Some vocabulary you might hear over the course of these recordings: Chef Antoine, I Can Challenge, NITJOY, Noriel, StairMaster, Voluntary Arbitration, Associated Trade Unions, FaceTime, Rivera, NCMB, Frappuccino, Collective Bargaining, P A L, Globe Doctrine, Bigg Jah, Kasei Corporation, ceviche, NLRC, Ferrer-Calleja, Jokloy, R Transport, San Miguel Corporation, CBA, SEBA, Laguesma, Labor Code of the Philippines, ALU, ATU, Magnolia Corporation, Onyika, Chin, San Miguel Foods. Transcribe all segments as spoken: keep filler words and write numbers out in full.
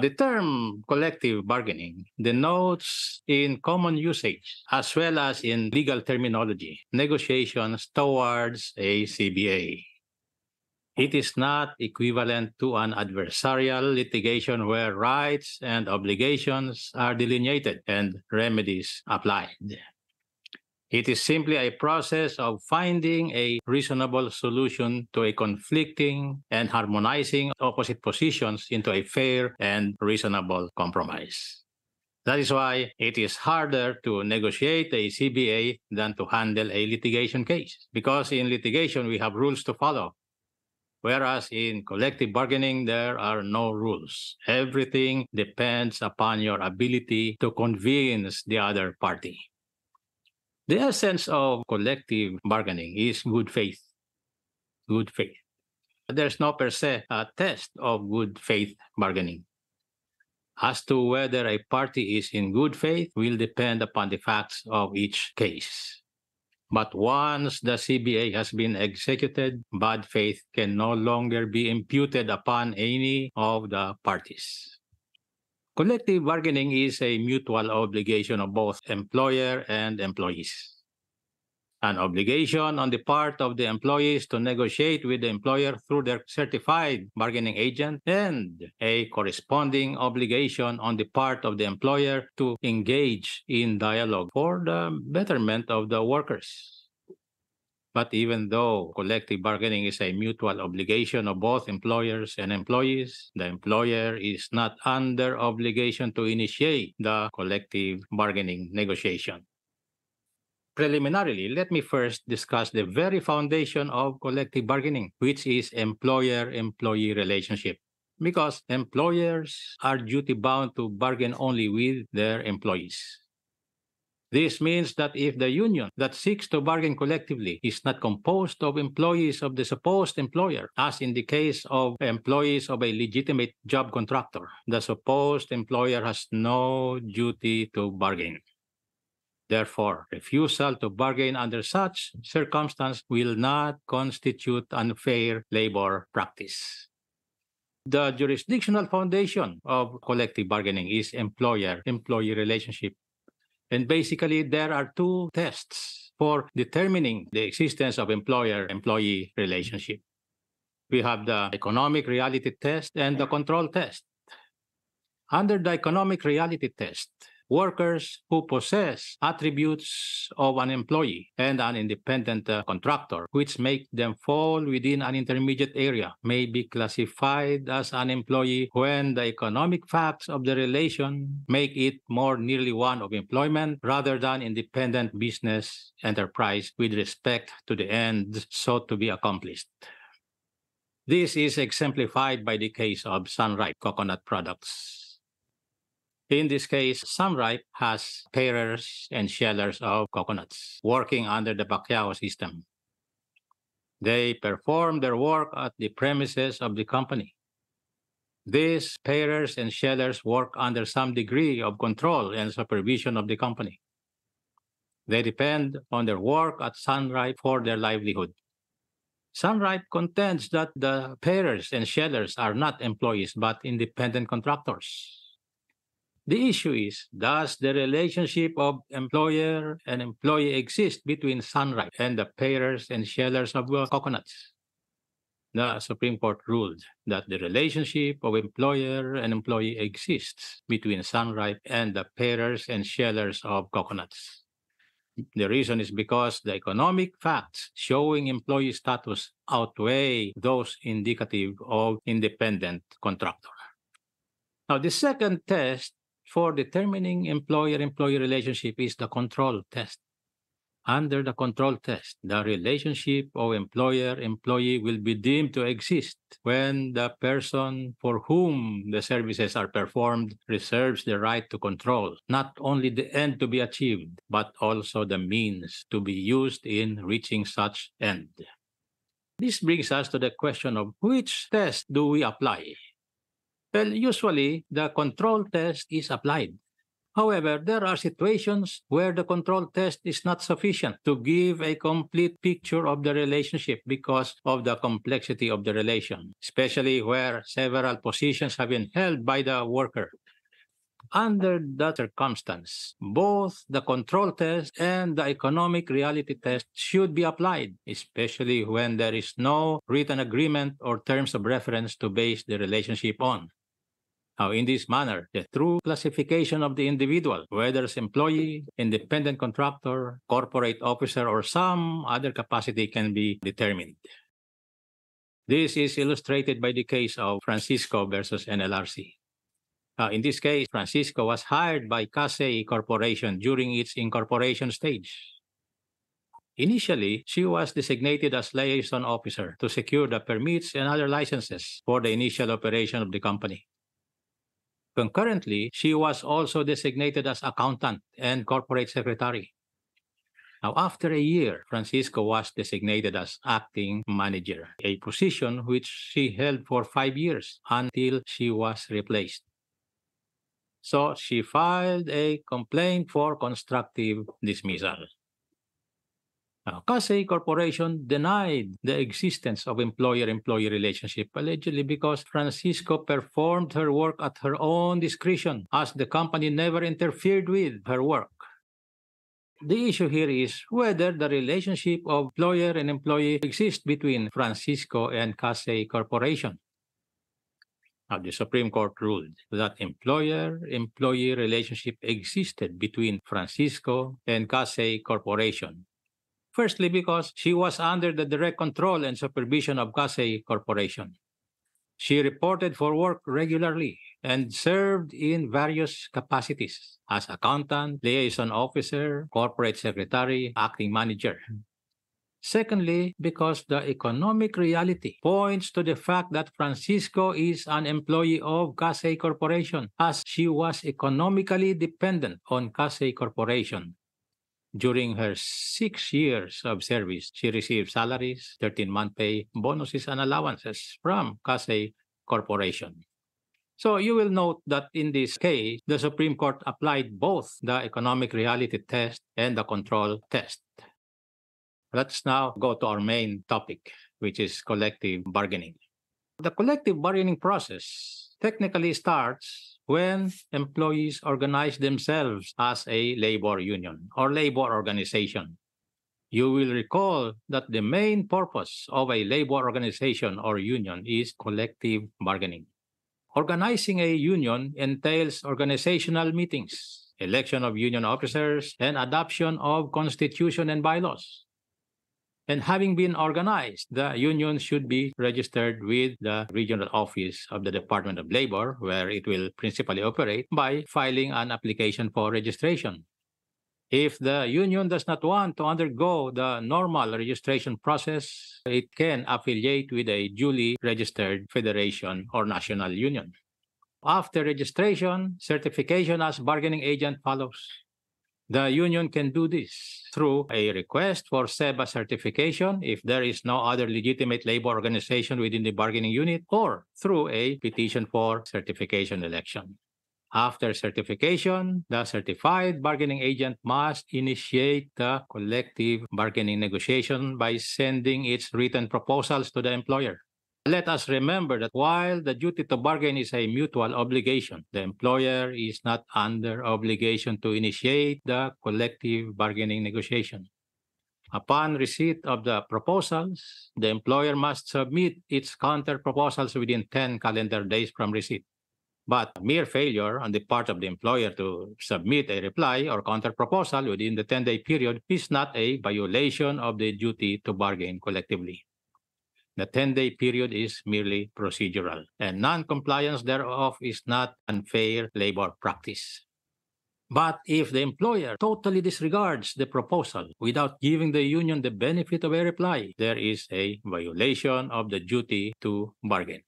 The term collective bargaining denotes in common usage as well as in legal terminology negotiations towards a C B A. It is not equivalent to an adversarial litigation where rights and obligations are delineated and remedies applied. It is simply a process of finding a reasonable solution to a conflicting and harmonizing opposite positions into a fair and reasonable compromise. That is why it is harder to negotiate a C B A than to handle a litigation case, because in litigation we have rules to follow, whereas in collective bargaining there are no rules. Everything depends upon your ability to convince the other party. The essence of collective bargaining is good faith. Good faith. There's no per se a test of good faith bargaining. As to whether a party is in good faith will depend upon the facts of each case. But once the C B A has been executed, bad faith can no longer be imputed upon any of the parties. Collective bargaining is a mutual obligation of both employer and employees. An obligation on the part of the employees to negotiate with the employer through their certified bargaining agent, and a corresponding obligation on the part of the employer to engage in dialogue for the betterment of the workers. But even though collective bargaining is a mutual obligation of both employers and employees, the employer is not under obligation to initiate the collective bargaining negotiation. Preliminarily, let me first discuss the very foundation of collective bargaining, which is employer-employee relationship, because employers are duty-bound to bargain only with their employees. This means that if the union that seeks to bargain collectively is not composed of employees of the supposed employer, as in the case of employees of a legitimate job contractor, the supposed employer has no duty to bargain. Therefore, refusal to bargain under such circumstance will not constitute unfair labor practice. The jurisdictional foundation of collective bargaining is employer-employee relationship. And basically, there are two tests for determining the existence of employer-employee relationship. We have the economic reality test and the control test. Under the economic reality test, workers who possess attributes of an employee and an independent uh, contractor, which make them fall within an intermediate area, may be classified as an employee when the economic facts of the relation make it more nearly one of employment rather than independent business enterprise with respect to the ends sought to be accomplished. This is exemplified by the case of Sunripe Coconut Products. In this case, Sunripe has parers and shellers of coconuts working under the Bakiao system. They perform their work at the premises of the company. These parers and shellers work under some degree of control and supervision of the company. They depend on their work at Sunripe for their livelihood. Sunripe contends that the parers and shellers are not employees but independent contractors. The issue is, does the relationship of employer and employee exist between Sunripe and the parers and shellers of coconuts? The Supreme Court ruled that the relationship of employer and employee exists between Sunripe and the parers and shellers of coconuts. The reason is because the economic facts showing employee status outweigh those indicative of independent contractor. Now, the second test for determining employer-employee relationship is the control test. Under the control test, the relationship of employer-employee will be deemed to exist when the person for whom the services are performed reserves the right to control not only the end to be achieved, but also the means to be used in reaching such end. This brings us to the question of which test do we apply? Well, usually, the control test is applied However, there are situations where the control test is not sufficient to give a complete picture of the relationship because of the complexity of the relation, especially where several positions have been held by the worker. Under that circumstance, both the control test and the economic reality test should be applied, especially when there is no written agreement or terms of reference to base the relationship on. Now, in this manner, the true classification of the individual, whether as employee, independent contractor, corporate officer, or some other capacity, can be determined. This is illustrated by the case of Francisco versus N L R C. Uh, in this case, Francisco was hired by Kasei Corporation during its incorporation stage. Initially, she was designated as liaison officer to secure the permits and other licenses for the initial operation of the company. Concurrently, she was also designated as accountant and corporate secretary. Now, after a year, Francisco was designated as acting manager, a position which she held for five years until she was replaced. So she filed a complaint for constructive dismissal. Now, Kasei Corporation denied the existence of employer-employee relationship, allegedly because Francisco performed her work at her own discretion, as the company never interfered with her work. The issue here is whether the relationship of employer and employee exists between Francisco and Kasei Corporation. Now, the Supreme Court ruled that employer-employee relationship existed between Francisco and Kasei Corporation. Firstly, because she was under the direct control and supervision of Kasei Corporation. She reported for work regularly and served in various capacities as accountant, liaison officer, corporate secretary, acting manager. Secondly, because the economic reality points to the fact that Francisco is an employee of Kasei Corporation, as she was economically dependent on Kasei Corporation. During her six years of service, she received salaries, thirteen-month pay, bonuses, and allowances from Kasei Corporation. So you will note that in this case, the Supreme Court applied both the economic reality test and the control test. Let's now go to our main topic, which is collective bargaining. The collective bargaining process technically starts when employees organize themselves as a labor union or labor organization. You will recall that the main purpose of a labor organization or union is collective bargaining. Organizing a union entails organizational meetings, election of union officers, and adoption of constitution and bylaws. And having been organized, the union should be registered with the regional office of the Department of Labor, where it will principally operate, by filing an application for registration. If the union does not want to undergo the normal registration process, it can affiliate with a duly registered federation or national union. After registration, certification as bargaining agent follows. The union can do this through a request for SEBA certification if there is no other legitimate labor organization within the bargaining unit, or through a petition for certification election. After certification, the certified bargaining agent must initiate the collective bargaining negotiation by sending its written proposals to the employer. Let us remember that while the duty to bargain is a mutual obligation, the employer is not under obligation to initiate the collective bargaining negotiation. Upon receipt of the proposals, the employer must submit its counter-proposals within ten calendar days from receipt. But mere failure on the part of the employer to submit a reply or counter-proposal within the ten-day period is not a violation of the duty to bargain collectively. The ten-day period is merely procedural, and non-compliance thereof is not unfair labor practice. But if the employer totally disregards the proposal without giving the union the benefit of a reply, there is a violation of the duty to bargain.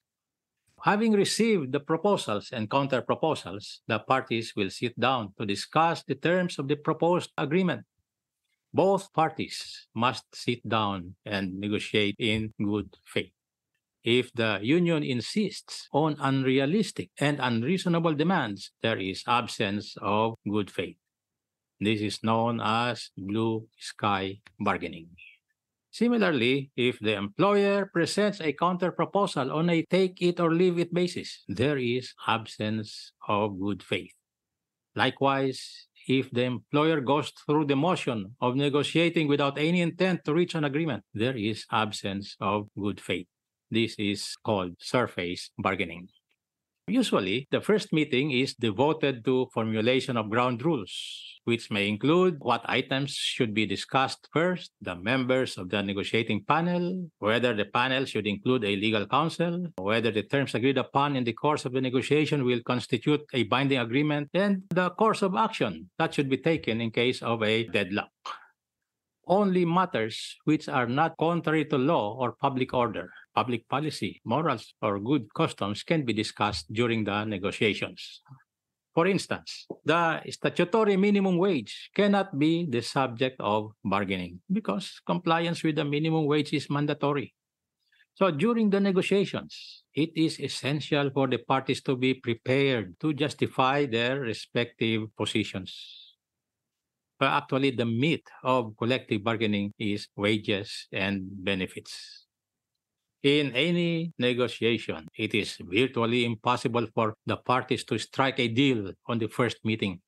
Having received the proposals and counter-proposals, the parties will sit down to discuss the terms of the proposed agreement. Both parties must sit down and negotiate in good faith. If the union insists on unrealistic and unreasonable demands, there is absence of good faith. This is known as blue sky bargaining. Similarly, if the employer presents a counterproposal on a take-it-or-leave-it basis, there is absence of good faith. Likewise, if the employer goes through the motion of negotiating without any intent to reach an agreement, there is absence of good faith. This is called surface bargaining. Usually, the first meeting is devoted to formulation of ground rules, which may include what items should be discussed first, the members of the negotiating panel, whether the panel should include a legal counsel, whether the terms agreed upon in the course of the negotiation will constitute a binding agreement, and the course of action that should be taken in case of a deadlock. Only matters which are not contrary to law or public order, public policy, morals, or good customs can be discussed during the negotiations. For instance, the statutory minimum wage cannot be the subject of bargaining because compliance with the minimum wage is mandatory. So during the negotiations, it is essential for the parties to be prepared to justify their respective positions. But actually, the meat of collective bargaining is wages and benefits. In any negotiation, it is virtually impossible for the parties to strike a deal on the first meeting.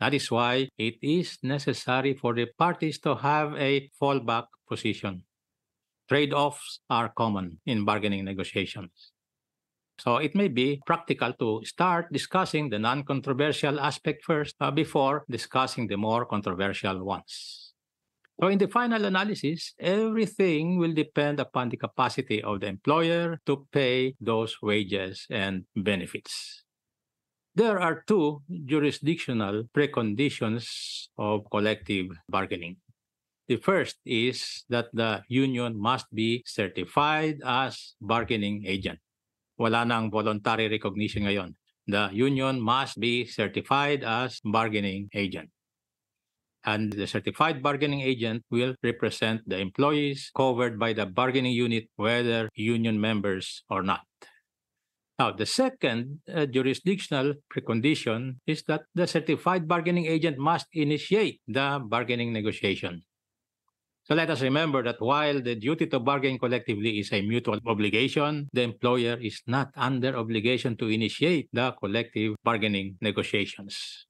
That is why it is necessary for the parties to have a fallback position. Trade-offs are common in bargaining negotiations. So it may be practical to start discussing the non-controversial aspect first uh, before discussing the more controversial ones. So in the final analysis, everything will depend upon the capacity of the employer to pay those wages and benefits. There are two jurisdictional preconditions of collective bargaining. The first is that the union must be certified as bargaining agent. Wala nang voluntary recognition ngayon. The union must be certified as bargaining agent. And the certified bargaining agent will represent the employees covered by the bargaining unit, whether union members or not. Now, the second uh, jurisdictional precondition is that the certified bargaining agent must initiate the bargaining negotiation. So let us remember that while the duty to bargain collectively is a mutual obligation, the employer is not under obligation to initiate the collective bargaining negotiations.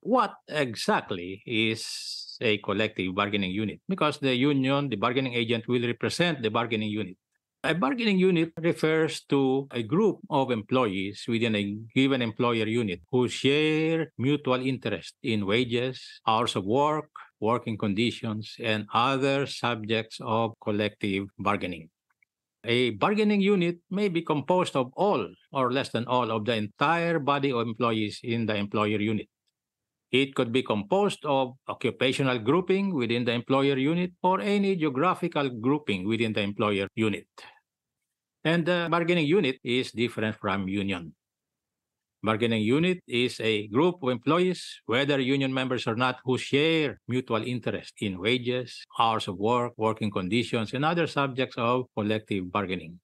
What exactly is a collective bargaining unit? Because the union, the bargaining agent, will represent the bargaining unit. A bargaining unit refers to a group of employees within a given employer unit who share mutual interest in wages, hours of work, working conditions, and other subjects of collective bargaining. A bargaining unit may be composed of all or less than all of the entire body of employees in the employer unit. It could be composed of occupational grouping within the employer unit or any geographical grouping within the employer unit. And the bargaining unit is different from union. Bargaining unit is a group of employees, whether union members or not, who share mutual interest in wages, hours of work, working conditions, and other subjects of collective bargaining.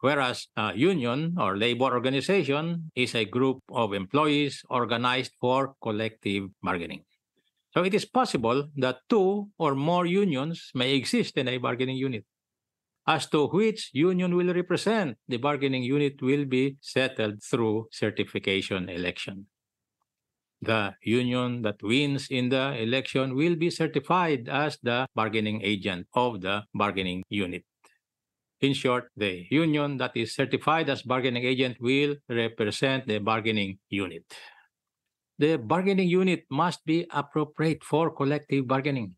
Whereas a union or labor organization is a group of employees organized for collective bargaining. So it is possible that two or more unions may exist in a bargaining unit. As to which union will represent, the bargaining unit will be settled through certification election. The union that wins in the election will be certified as the bargaining agent of the bargaining unit. In short, the union that is certified as bargaining agent will represent the bargaining unit. The bargaining unit must be appropriate for collective bargaining.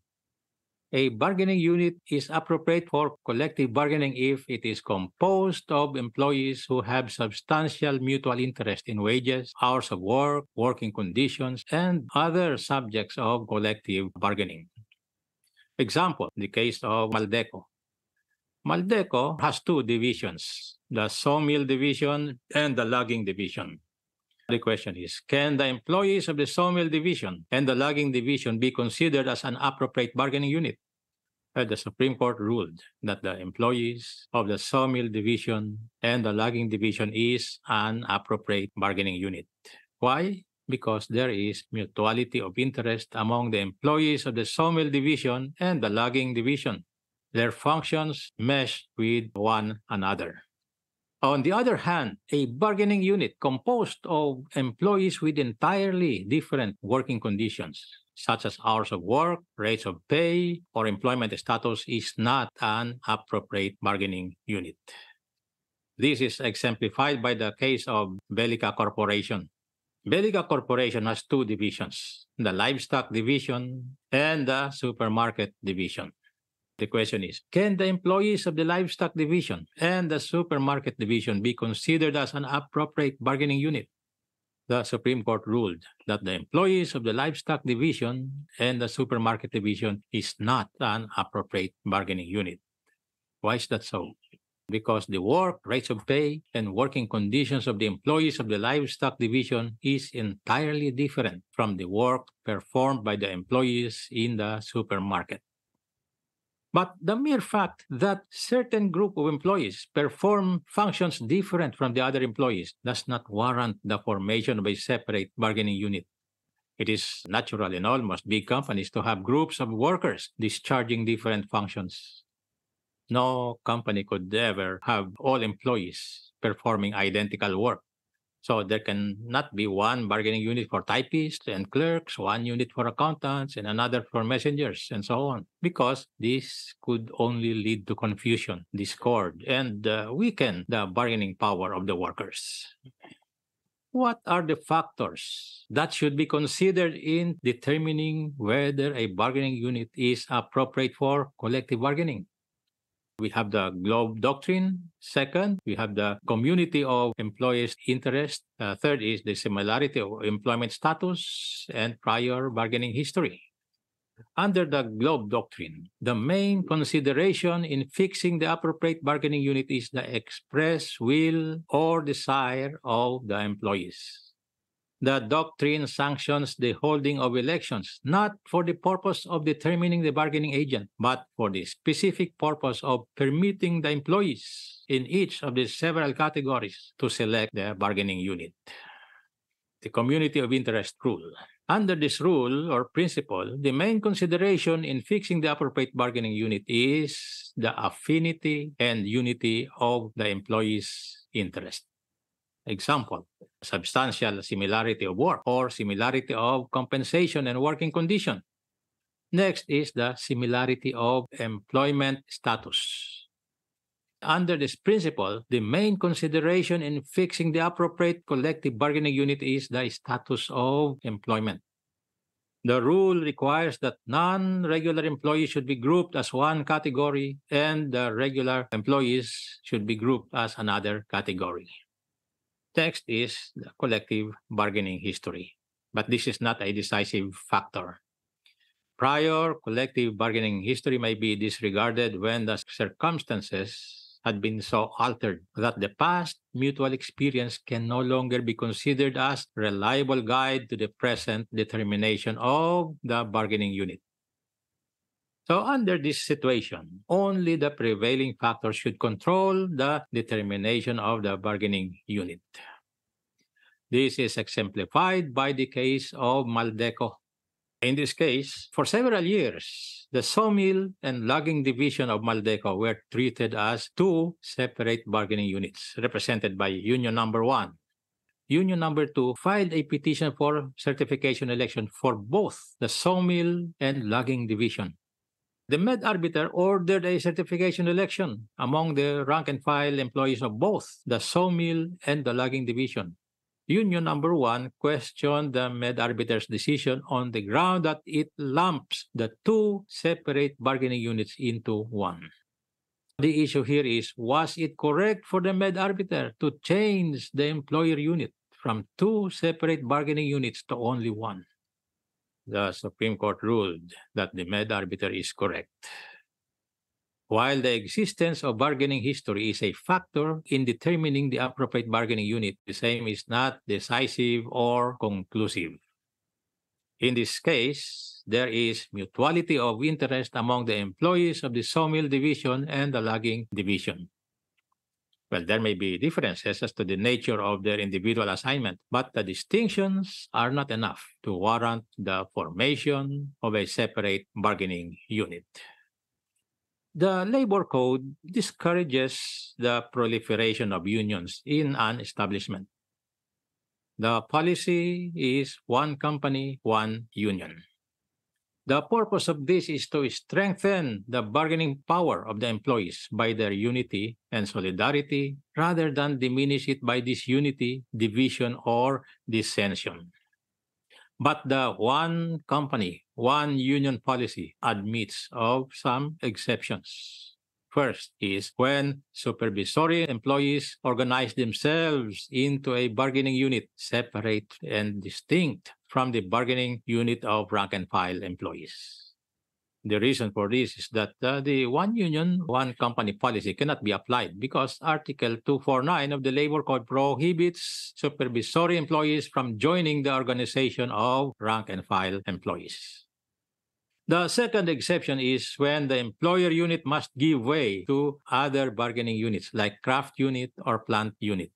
A bargaining unit is appropriate for collective bargaining if it is composed of employees who have substantial mutual interest in wages, hours of work, working conditions, and other subjects of collective bargaining. Example, the case of Maldeco. Maldeco has two divisions, the sawmill division and the logging division. The question is, can the employees of the sawmill division and the logging division be considered as an appropriate bargaining unit? the Supreme Court ruled that the employees of the sawmill division and the logging division is an appropriate bargaining unit. Why? Because there is mutuality of interest among the employees of the sawmill division and the logging division. Their functions mesh with one another. On the other hand, a bargaining unit composed of employees with entirely different working conditions, such as hours of work, rates of pay, or employment status, is not an appropriate bargaining unit. This is exemplified by the case of Belica Corporation. Belica Corporation has two divisions, the livestock division and the supermarket division. The question is, can the employees of the livestock division and the supermarket division be considered as an appropriate bargaining unit? The Supreme Court ruled that the employees of the livestock division and the supermarket division is not an appropriate bargaining unit. Why is that so? Because the work, rates of pay, and working conditions of the employees of the livestock division is entirely different from the work performed by the employees in the supermarket. But the mere fact that certain group of employees perform functions different from the other employees does not warrant the formation of a separate bargaining unit. It is natural in almost big companies to have groups of workers discharging different functions. No company could ever have all employees performing identical work. So there cannot be one bargaining unit for typists and clerks, one unit for accountants, and another for messengers, and so on, because this could only lead to confusion, discord, and uh, weaken the bargaining power of the workers. What are the factors that should be considered in determining whether a bargaining unit is appropriate for collective bargaining? We have the Globe Doctrine. Second, we have the community of employees' interest. Uh, third is the similarity of employment status and prior bargaining history. Under the Globe Doctrine, the main consideration in fixing the appropriate bargaining unit is the express will or desire of the employees. The doctrine sanctions the holding of elections, not for the purpose of determining the bargaining agent, but for the specific purpose of permitting the employees in each of the several categories to select their bargaining unit. The community of interest rule. Under this rule or principle, the main consideration in fixing the appropriate bargaining unit is the affinity and unity of the employees' interest. Example, substantial similarity of work or similarity of compensation and working condition. Next is the similarity of employment status. Under this principle, the main consideration in fixing the appropriate collective bargaining unit is the status of employment. The rule requires that non-regular employees should be grouped as one category and the regular employees should be grouped as another category. Next is the collective bargaining history, but this is not a decisive factor. Prior collective bargaining history may be disregarded when the circumstances had been so altered that the past mutual experience can no longer be considered as a reliable guide to the present determination of the bargaining unit. So under this situation, only the prevailing factors should control the determination of the bargaining unit. This is exemplified by the case of Maldeco. In this case, for several years, the sawmill and logging division of Maldeco were treated as two separate bargaining units, represented by Union Number one. Union Number two filed a petition for certification election for both the sawmill and logging division. The Med Arbiter ordered a certification election among the rank-and-file employees of both the sawmill and the logging division. Union Number one questioned the Med Arbiter's decision on the ground that it lumps the two separate bargaining units into one. The issue here is, was it correct for the Med Arbiter to change the employer unit from two separate bargaining units to only one? The Supreme Court ruled that the Med Arbiter is correct. While the existence of bargaining history is a factor in determining the appropriate bargaining unit, the same is not decisive or conclusive. In this case, there is mutuality of interest among the employees of the sawmill division and the logging division. Well, there may be differences as to the nature of their individual assignment, but the distinctions are not enough to warrant the formation of a separate bargaining unit. The labor code discourages the proliferation of unions in an establishment. The policy is one company, one union. The purpose of this is to strengthen the bargaining power of the employees by their unity and solidarity rather than diminish it by disunity, division, or dissension. But the one company, one union policy admits of some exceptions. First is when supervisory employees organize themselves into a bargaining unit, separate and distinct from the bargaining unit of rank-and-file employees. The reason for this is that uh, the one union, one company policy cannot be applied because Article two forty-nine of the Labor Code prohibits supervisory employees from joining the organization of rank-and-file employees. The second exception is when the employer unit must give way to other bargaining units like craft unit or plant unit.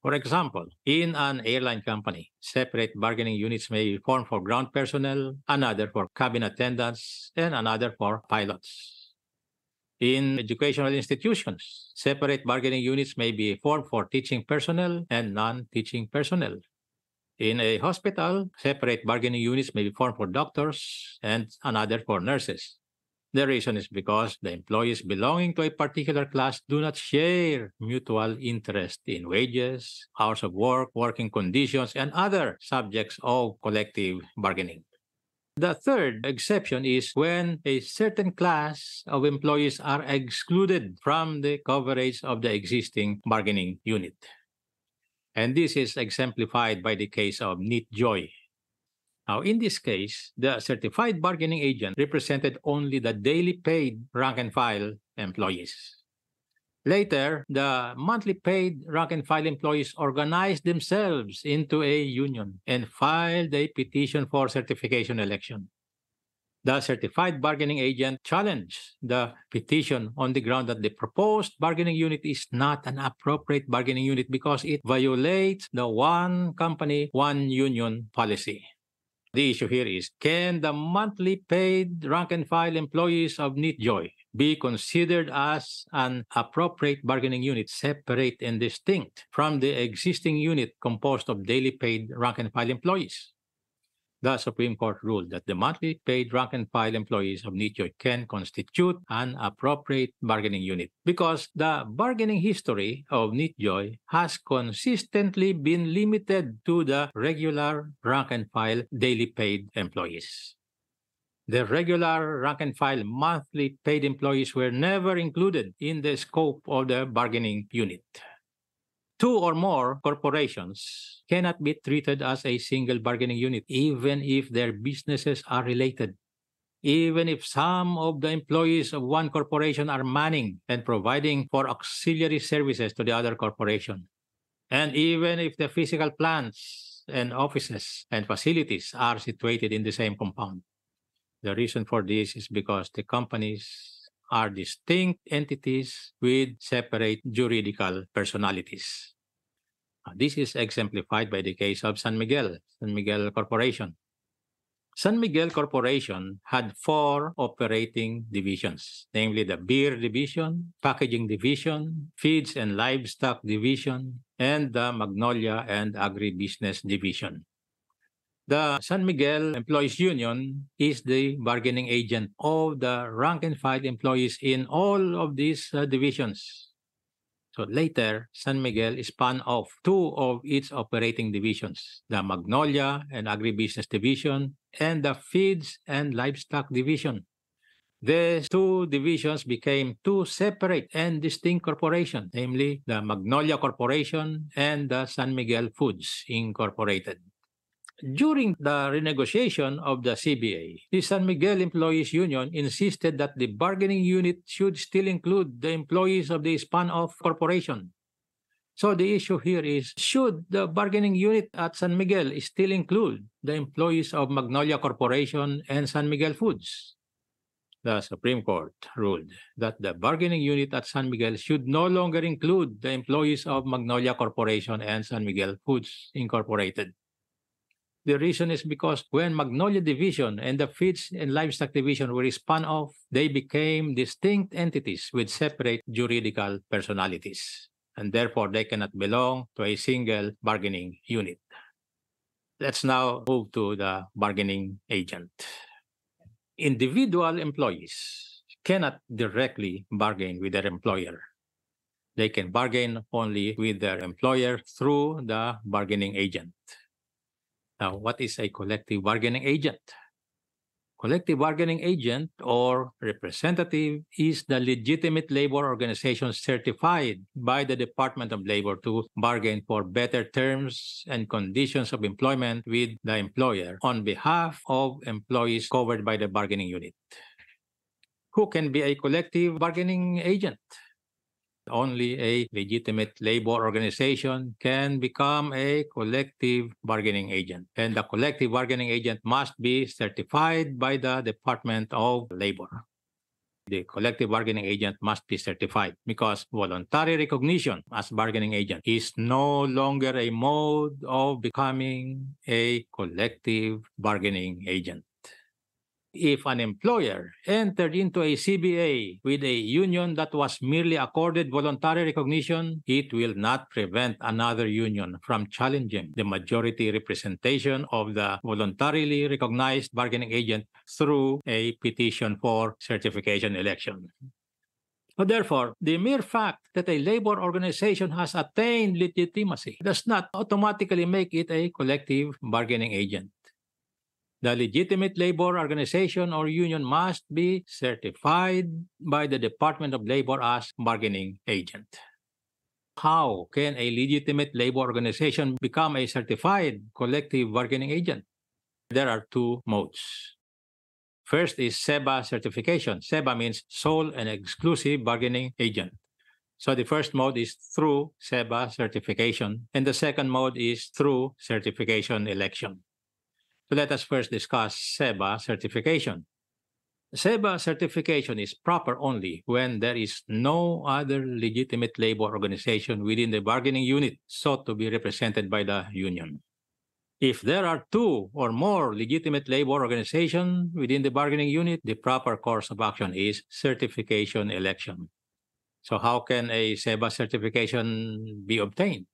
For example, in an airline company, separate bargaining units may be formed for ground personnel, another for cabin attendants, and another for pilots. In educational institutions, separate bargaining units may be formed for teaching personnel and non-teaching personnel. In a hospital, separate bargaining units may be formed for doctors and another for nurses. The reason is because the employees belonging to a particular class do not share mutual interest in wages, hours of work, working conditions, and other subjects of collective bargaining. The third exception is when a certain class of employees are excluded from the coverage of the existing bargaining unit. And this is exemplified by the case of NITJOY. Now, in this case, the certified bargaining agent represented only the daily paid rank-and-file employees. Later, the monthly paid rank-and-file employees organized themselves into a union and filed a petition for certification election. The certified bargaining agent challenged the petition on the ground that the proposed bargaining unit is not an appropriate bargaining unit because it violates the one company, one union policy. The issue here is, can the monthly paid rank-and-file employees of NITJOY be considered as an appropriate bargaining unit separate and distinct from the existing unit composed of daily paid rank-and-file employees? The Supreme Court ruled that the monthly paid rank-and-file employees of NITJOY can constitute an appropriate bargaining unit because the bargaining history of NITJOY has consistently been limited to the regular rank-and-file daily paid employees. The regular rank-and-file monthly paid employees were never included in the scope of the bargaining unit. Two or more corporations cannot be treated as a single bargaining unit, even if their businesses are related, even if some of the employees of one corporation are manning and providing for auxiliary services to the other corporation, and even if the physical plants and offices and facilities are situated in the same compound. The reason for this is because the companies are distinct entities with separate juridical personalities. This is exemplified by the case of San Miguel, San Miguel Corporation. San Miguel Corporation had four operating divisions, namely the Beer Division, Packaging Division, Feeds and Livestock Division, and the Magnolia and Agribusiness Division. The San Miguel Employees Union is the bargaining agent of the rank-and-file employees in all of these uh, divisions. So later, San Miguel spun off two of its operating divisions, the Magnolia and Agribusiness Division and the Feeds and Livestock Division. These two divisions became two separate and distinct corporations, namely the Magnolia Corporation and the San Miguel Foods Incorporated. During the renegotiation of the C B A, the San Miguel Employees Union insisted that the bargaining unit should still include the employees of the spun-off corporation. So the issue here is, should the bargaining unit at San Miguel still include the employees of Magnolia Corporation and San Miguel Foods? The Supreme Court ruled that the bargaining unit at San Miguel should no longer include the employees of Magnolia Corporation and San Miguel Foods Incorporated. The reason is because when Magnolia Division and the Feeds and Livestock Division were spun off, they became distinct entities with separate juridical personalities, and therefore they cannot belong to a single bargaining unit. Let's now move to the bargaining agent. Individual employees cannot directly bargain with their employer. They can bargain only with their employer through the bargaining agent. Now, what is a collective bargaining agent? Collective bargaining agent or representative is the legitimate labor organization certified by the Department of Labor to bargain for better terms and conditions of employment with the employer on behalf of employees covered by the bargaining unit. Who can be a collective bargaining agent? Only a legitimate labor organization can become a collective bargaining agent, and the collective bargaining agent must be certified by the Department of Labor. The collective bargaining agent must be certified because voluntary recognition as bargaining agent is no longer a mode of becoming a collective bargaining agent. If an employer entered into a C B A with a union that was merely accorded voluntary recognition, it will not prevent another union from challenging the majority representation of the voluntarily recognized bargaining agent through a petition for certification election. But therefore, the mere fact that a labor organization has attained legitimacy does not automatically make it a collective bargaining agent. The legitimate labor organization or union must be certified by the Department of Labor as bargaining agent. How can a legitimate labor organization become a certified collective bargaining agent? There are two modes. First is SEBA certification. SEBA means sole and exclusive bargaining agent. So the first mode is through SEBA certification, and the second mode is through certification election. So let us first discuss SEBA certification. SEBA certification is proper only when there is no other legitimate labor organization within the bargaining unit sought to be represented by the union. If there are two or more legitimate labor organizations within the bargaining unit, the proper course of action is certification election. So how can a SEBA certification be obtained?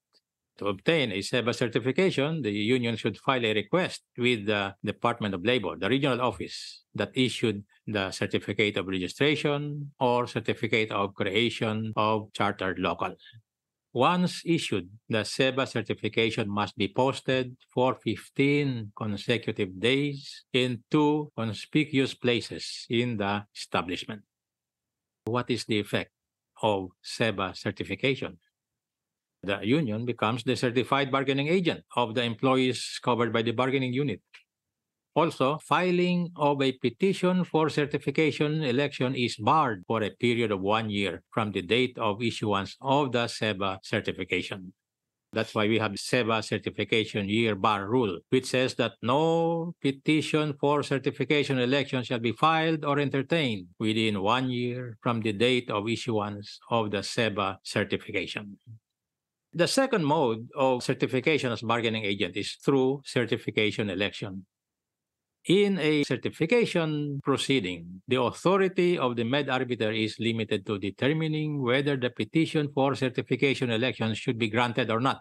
To obtain a SEBA certification, the union should file a request with the Department of Labor, the regional office that issued the Certificate of Registration or Certificate of Creation of Chartered Local. Once issued, the SEBA certification must be posted for fifteen consecutive days in two conspicuous places in the establishment. What is the effect of SEBA certification? The union becomes the certified bargaining agent of the employees covered by the bargaining unit. Also, filing of a petition for certification election is barred for a period of one year from the date of issuance of the SEBA certification. That's why we have the SEBA certification year bar rule, which says that no petition for certification election shall be filed or entertained within one year from the date of issuance of the SEBA certification. The second mode of certification as bargaining agent is through certification election. In a certification proceeding, the authority of the med arbiter is limited to determining whether the petition for certification election should be granted or not.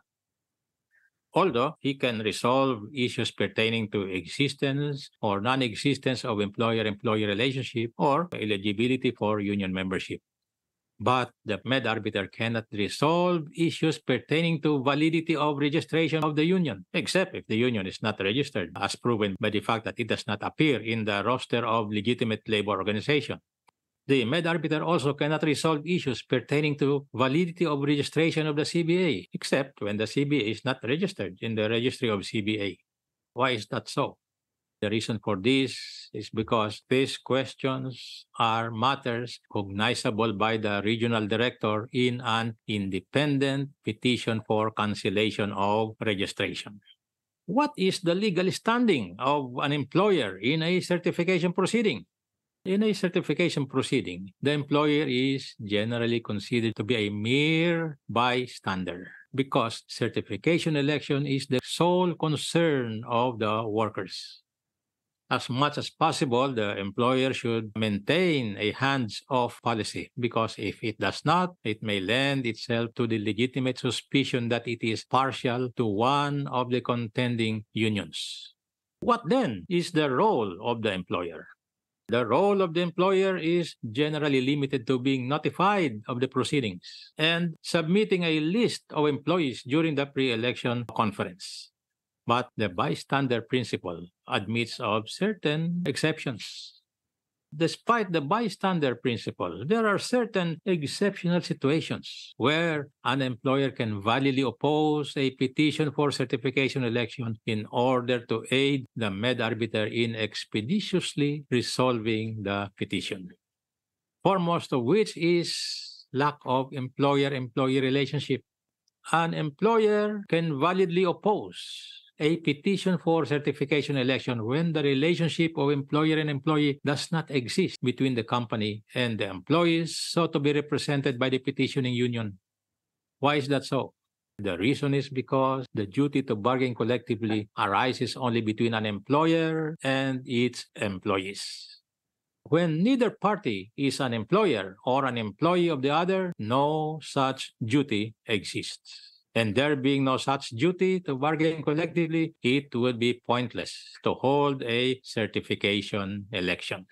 Although he can resolve issues pertaining to existence or non-existence of employer-employee relationship or eligibility for union membership. But the med arbiter cannot resolve issues pertaining to validity of registration of the union, except if the union is not registered, as proven by the fact that it does not appear in the roster of legitimate labor organization. The med arbiter also cannot resolve issues pertaining to validity of registration of the C B A, except when the C B A is not registered in the registry of C B A. Why is that so? The reason for this is because these questions are matters cognizable by the regional director in an independent petition for cancellation of registration. What is the legal standing of an employer in a certification proceeding? In a certification proceeding, the employer is generally considered to be a mere bystander, because certification election is the sole concern of the workers. As much as possible, the employer should maintain a hands-off policy, because if it does not, it may lend itself to the legitimate suspicion that it is partial to one of the contending unions. What then is the role of the employer? The role of the employer is generally limited to being notified of the proceedings and submitting a list of employees during the pre-election conference. But the bystander principle admits of certain exceptions. Despite the bystander principle, there are certain exceptional situations where an employer can validly oppose a petition for certification election in order to aid the med arbiter in expeditiously resolving the petition, foremost of which is lack of employer-employee relationship. An employer can validly oppose a petition for certification election when the relationship of employer and employee does not exist between the company and the employees sought to be represented by the petitioning union. Why is that so? The reason is because the duty to bargain collectively arises only between an employer and its employees. When neither party is an employer or an employee of the other, no such duty exists. And there being no such duty to bargain collectively, it would be pointless to hold a certification election.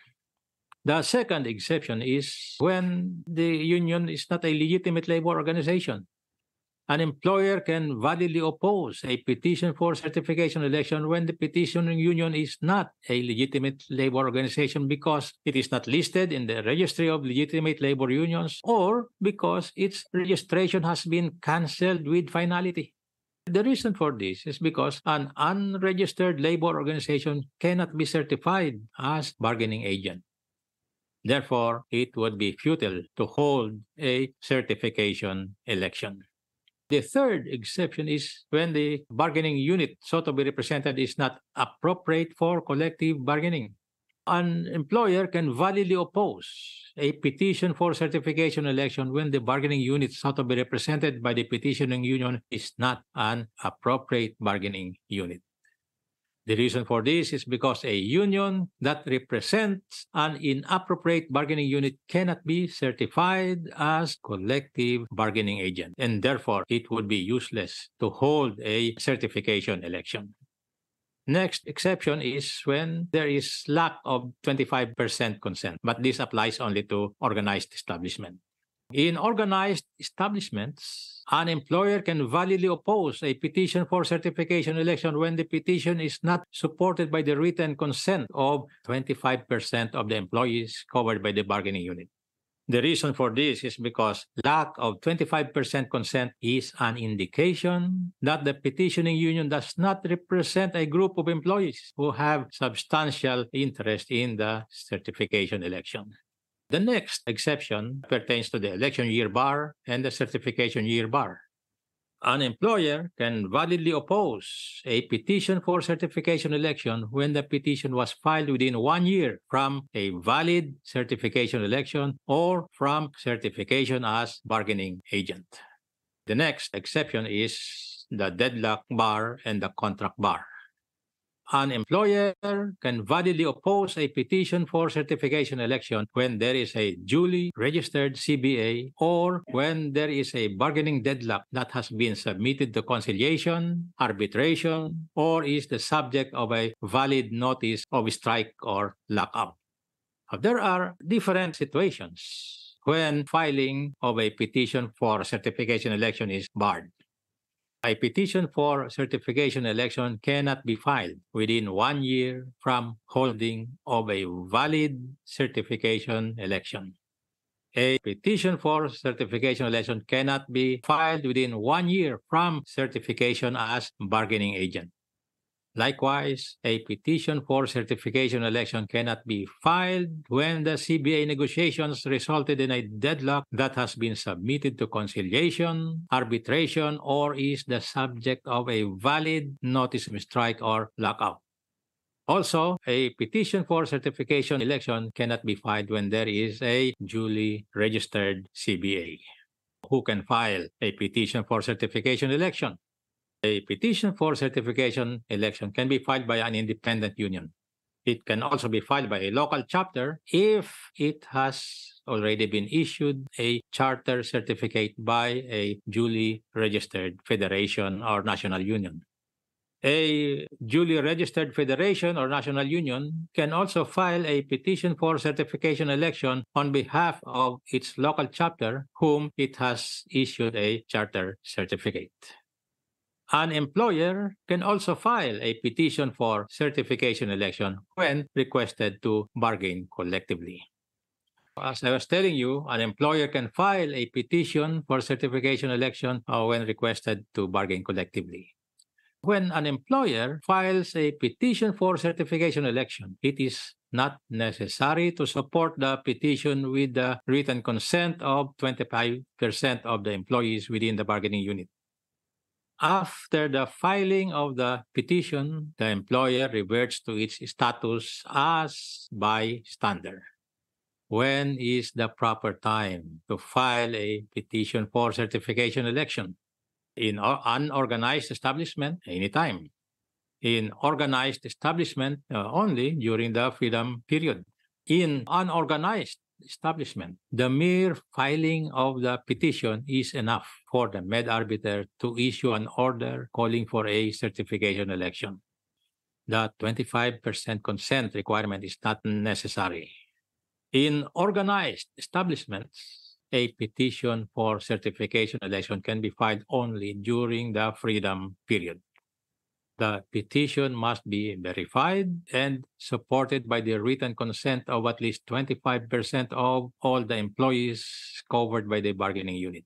The second exception is when the union is not a legitimate labor organization. An employer can validly oppose a petition for certification election when the petitioning union is not a legitimate labor organization because it is not listed in the registry of legitimate labor unions or because its registration has been cancelled with finality. The reason for this is because an unregistered labor organization cannot be certified as bargaining agent. Therefore, it would be futile to hold a certification election. The third exception is when the bargaining unit sought to be represented is not appropriate for collective bargaining. An employer can validly oppose a petition for certification election when the bargaining unit sought to be represented by the petitioning union is not an appropriate bargaining unit. The reason for this is because a union that represents an inappropriate bargaining unit cannot be certified as collective bargaining agent, and therefore it would be useless to hold a certification election. Next exception is when there is lack of twenty-five percent consent, but this applies only to organized establishments. In organized establishments, an employer can validly oppose a petition for certification election when the petition is not supported by the written consent of twenty-five percent of the employees covered by the bargaining unit. The reason for this is because lack of twenty-five percent consent is an indication that the petitioning union does not represent a group of employees who have substantial interest in the certification election. The next exception pertains to the election year bar and the certification year bar. An employer can validly oppose a petition for certification election when the petition was filed within one year from a valid certification election or from certification as bargaining agent. The next exception is the deadlock bar and the contract bar. An employer can validly oppose a petition for certification election when there is a duly registered C B A or when there is a bargaining deadlock that has been submitted to conciliation, arbitration, or is the subject of a valid notice of strike or lockout. There are different situations when filing of a petition for certification election is barred. A petition for certification election cannot be filed within one year from holding of a valid certification election. A petition for certification election cannot be filed within one year from certification as bargaining agent. Likewise, a petition for certification election cannot be filed when the C B A negotiations resulted in a deadlock that has been submitted to conciliation, arbitration, or is the subject of a valid notice of strike or lockout. Also, a petition for certification election cannot be filed when there is a duly registered C B A. Who can file a petition for certification election? A petition for certification election can be filed by an independent union. It can also be filed by a local chapter if it has already been issued a charter certificate by a duly registered federation or national union. A duly registered federation or national union can also file a petition for certification election on behalf of its local chapter whom it has issued a charter certificate. An employer can also file a petition for certification election when requested to bargain collectively. As I was telling you, an employer can file a petition for certification election when requested to bargain collectively. When an employer files a petition for certification election, it is not necessary to support the petition with the written consent of twenty-five percent of the employees within the bargaining unit. After the filing of the petition, the employer reverts to its status as bystander. When is the proper time to file a petition for certification election? In unorganized establishment, anytime. In organized establishment, uh, only during the freedom period. In unorganized establishment, the mere filing of the petition is enough for the med arbiter to issue an order calling for a certification election. The twenty-five percent consent requirement is not necessary. In organized establishments, a petition for certification election can be filed only during the freedom period. The petition must be verified and supported by the written consent of at least twenty-five percent of all the employees covered by the bargaining unit.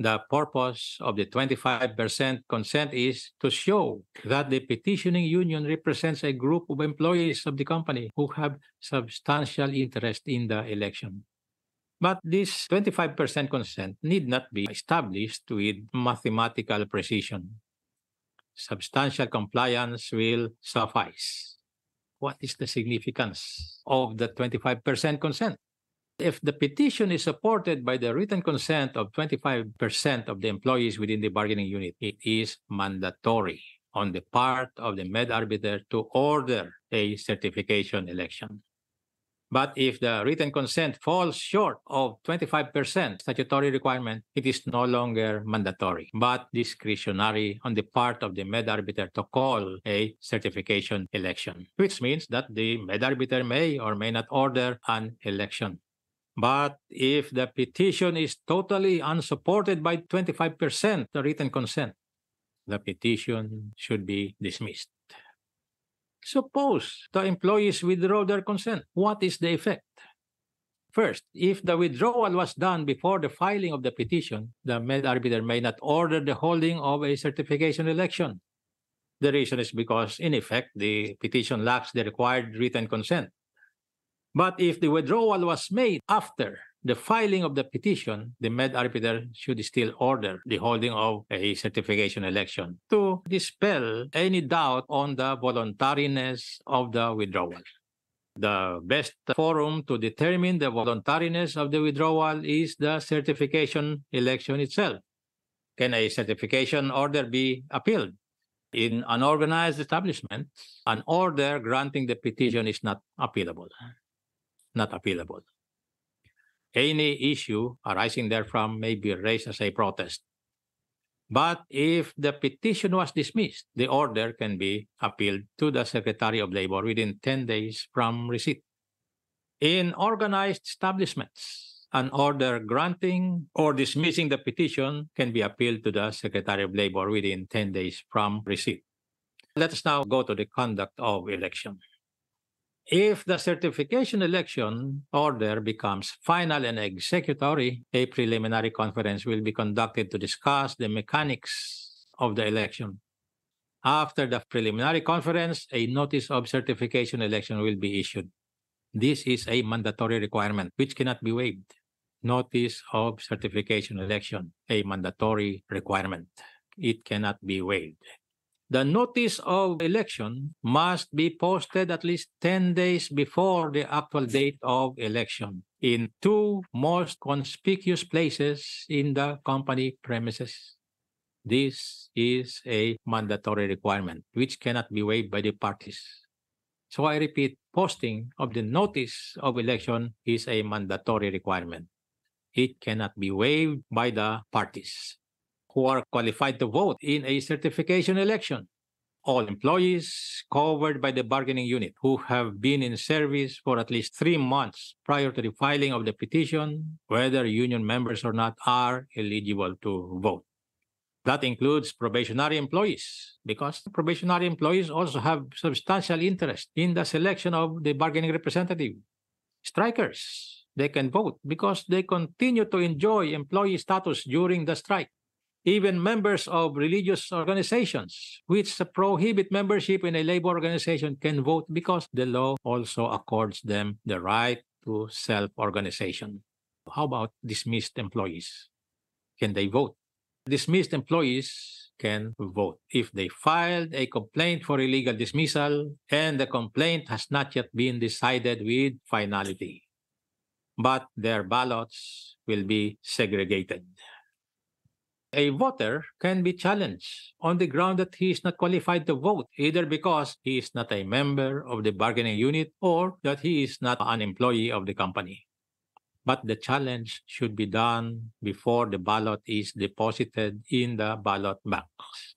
The purpose of the twenty-five percent consent is to show that the petitioning union represents a group of employees of the company who have substantial interest in the election. But this twenty-five percent consent need not be established with mathematical precision. Substantial compliance will suffice. What is the significance of the twenty-five percent consent? If the petition is supported by the written consent of twenty-five percent of the employees within the bargaining unit, it is mandatory on the part of the med arbiter to order a certification election. But if the written consent falls short of twenty-five percent statutory requirement, it is no longer mandatory, but discretionary on the part of the med arbiter to call a certification election, which means that the med arbiter may or may not order an election. But if the petition is totally unsupported by twenty-five percent written consent, the petition should be dismissed. Suppose the employees withdraw their consent. What is the effect? First, if the withdrawal was done before the filing of the petition, the med arbiter may not order the holding of a certification election. The reason is because, in effect, the petition lacks the required written consent. But if the withdrawal was made after the filing of the petition, the med arbiter should still order the holding of a certification election to dispel any doubt on the voluntariness of the withdrawal. The best forum to determine the voluntariness of the withdrawal is the certification election itself. Can a certification order be appealed? In unorganized establishments, an order granting the petition is not appealable. Not appealable. Any issue arising therefrom may be raised as a protest. But if the petition was dismissed, the order can be appealed to the Secretary of Labor within ten days from receipt. In organized establishments, an order granting or dismissing the petition can be appealed to the Secretary of Labor within ten days from receipt. Let us now go to the conduct of election. If the certification election order becomes final and executory, a preliminary conference will be conducted to discuss the mechanics of the election. After the preliminary conference, a notice of certification election will be issued. This is a mandatory requirement which cannot be waived. Notice of certification election, a mandatory requirement. It cannot be waived. The notice of election must be posted at least ten days before the actual date of election in two most conspicuous places in the company premises. This is a mandatory requirement which cannot be waived by the parties. So I repeat, posting of the notice of election is a mandatory requirement. It cannot be waived by the parties who are qualified to vote in a certification election. All employees covered by the bargaining unit who have been in service for at least three months prior to the filing of the petition, whether union members or not, are eligible to vote. That includes probationary employees, because probationary employees also have substantial interest in the selection of the bargaining representative. Strikers, they can vote because they continue to enjoy employee status during the strike. Even members of religious organizations, which prohibit membership in a labor organization, can vote because the law also accords them the right to self-organization. How about dismissed employees? Can they vote? Dismissed employees can vote if they filed a complaint for illegal dismissal and the complaint has not yet been decided with finality. But their ballots will be segregated. A voter can be challenged on the ground that he is not qualified to vote, either because he is not a member of the bargaining unit or that he is not an employee of the company. But the challenge should be done before the ballot is deposited in the ballot box.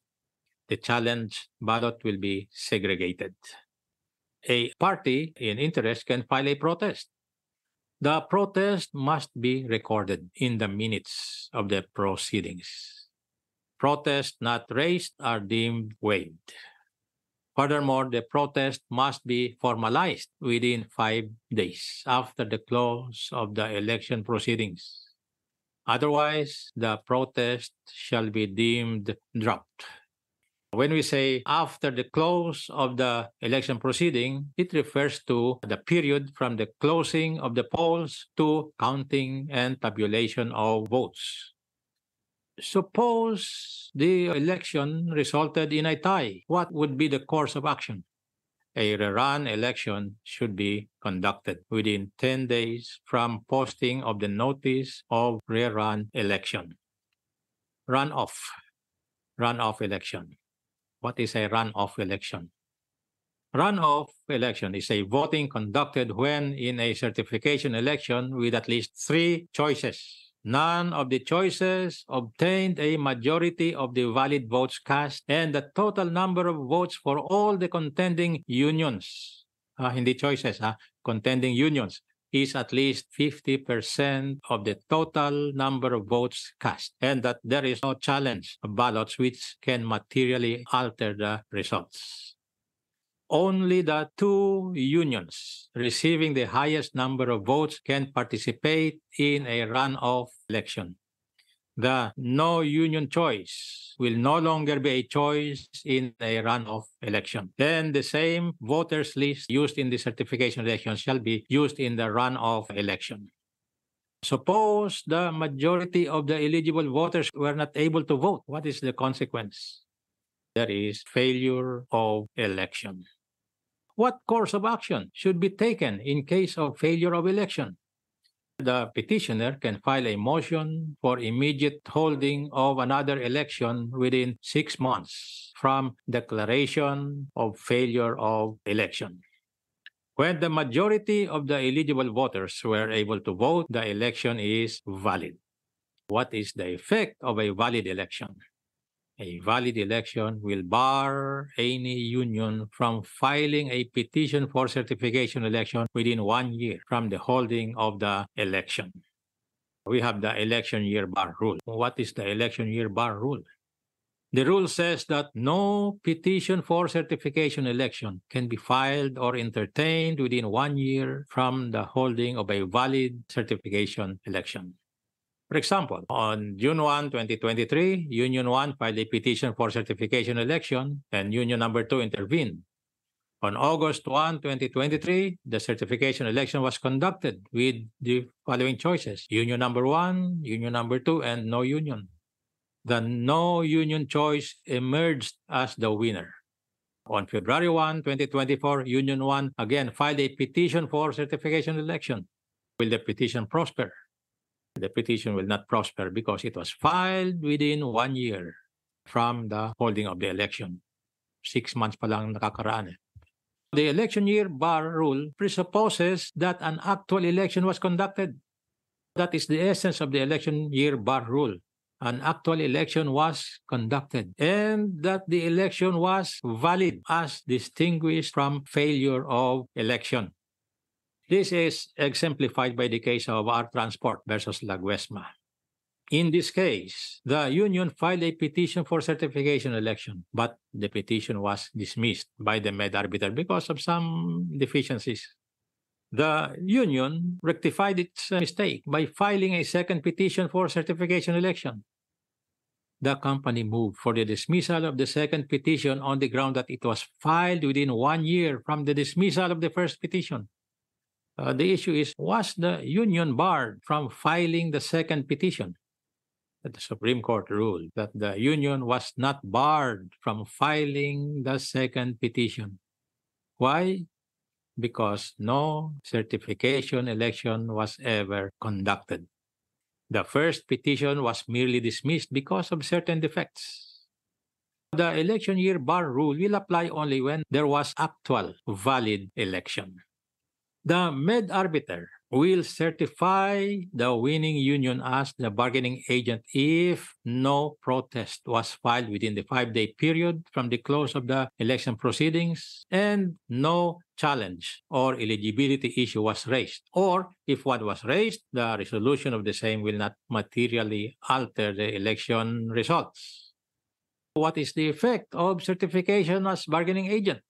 The challenge ballot will be segregated. A party in interest can file a protest. The protest must be recorded in the minutes of the proceedings. Protests not raised are deemed waived. Furthermore, the protest must be formalized within five days after the close of the election proceedings. Otherwise, the protest shall be deemed dropped. When we say after the close of the election proceeding, it refers to the period from the closing of the polls to counting and tabulation of votes. Suppose the election resulted in a tie. What would be the course of action? A rerun election should be conducted within ten days from posting of the notice of rerun election. Runoff. Runoff election. What is a runoff election? Runoff election is a voting conducted when in a certification election with at least three choices. None of the choices obtained a majority of the valid votes cast and the total number of votes for all the contending unions, uh, hindi choices, uh, contending unions, is at least fifty percent of the total number of votes cast, and that there is no challenge of ballots which can materially alter the results. Only the two unions receiving the highest number of votes can participate in a runoff election. The no-union choice will no longer be a choice in a runoff election. Then the same voters list used in the certification election shall be used in the runoff election. Suppose the majority of the eligible voters were not able to vote. What is the consequence? There is failure of election. What course of action should be taken in case of failure of election? The petitioner can file a motion for immediate holding of another election within six months from declaration of failure of election. When the majority of the eligible voters were able to vote, the election is valid. What is the effect of a valid election? A valid election will bar any union from filing a petition for certification election within one year from the holding of the election. We have the election year bar rule. What is the election year bar rule? The rule says that no petition for certification election can be filed or entertained within one year from the holding of a valid certification election. For example, on June first, twenty twenty-three, Union one filed a petition for certification election and Union number two intervened. On August first, twenty twenty-three, the certification election was conducted with the following choices: Union number one, Union number two, and no union. The no union choice emerged as the winner. On February first, twenty twenty-four, Union one again filed a petition for certification election. Will the petition prosper? The petition will not prosper because it was filed within one year from the holding of the election. Six months pa lang nakakaraan eh. The election year bar rule presupposes that an actual election was conducted. That is the essence of the election year bar rule. An actual election was conducted and that the election was valid as distinguished from failure of election. This is exemplified by the case of R Transport versus Laguesma. In this case, the union filed a petition for certification election, but the petition was dismissed by the med arbiter because of some deficiencies. The union rectified its mistake by filing a second petition for certification election. The company moved for the dismissal of the second petition on the ground that it was filed within one year from the dismissal of the first petition. Uh, the issue is, was the union barred from filing the second petition? The Supreme Court ruled that the union was not barred from filing the second petition. Why? Because no certification election was ever conducted. The first petition was merely dismissed because of certain defects. The election year bar rule will apply only when there was actual valid election. The med arbiter will certify the winning union as the bargaining agent if no protest was filed within the five-day period from the close of the election proceedings and no challenge or eligibility issue was raised, or if one was raised, the resolution of the same will not materially alter the election results. What is the effect of certification as bargaining agent?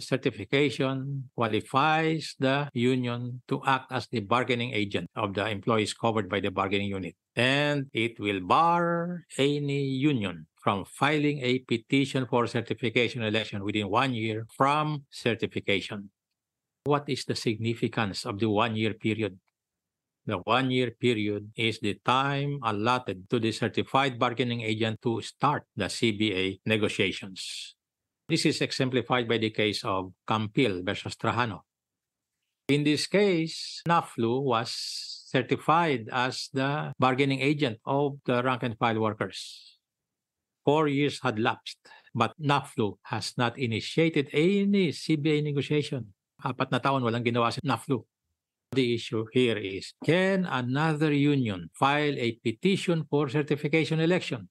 Certification qualifies the union to act as the bargaining agent of the employees covered by the bargaining unit, and it will bar any union from filing a petition for certification election within one year from certification. What is the significance of the one-year period? The one-year period is the time allotted to the certified bargaining agent to start the C B A negotiations. This is exemplified by the case of Campil versus Trajano. In this case, NAFLU was certified as the bargaining agent of the rank-and-file workers. Four years had lapsed, but NAFLU has not initiated any C B A negotiation. Apat na taon walang ginawa si NAFLU. The issue here is, can another union file a petition for certification election?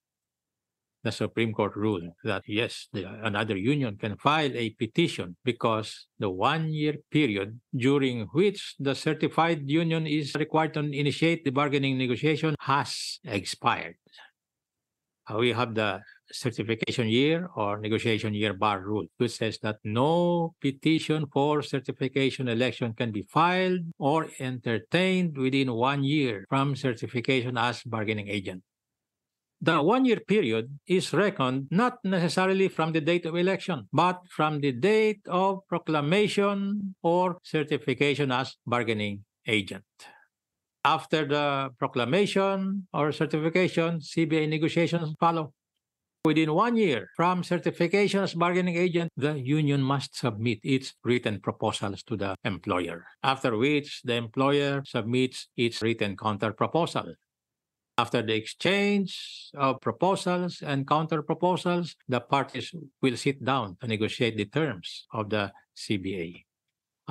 The Supreme Court ruled that yes, the, another union can file a petition because the one-year period during which the certified union is required to initiate the bargaining negotiation has expired. We have the certification year or negotiation year bar rule, which says that no petition for certification election can be filed or entertained within one year from certification as bargaining agent. The one-year period is reckoned not necessarily from the date of election, but from the date of proclamation or certification as bargaining agent. After the proclamation or certification, C B A negotiations follow. Within one year from certification as bargaining agent, the union must submit its written proposals to the employer, after which the employer submits its written counter-proposal. After the exchange of proposals and counter-proposals, the parties will sit down to negotiate the terms of the C B A.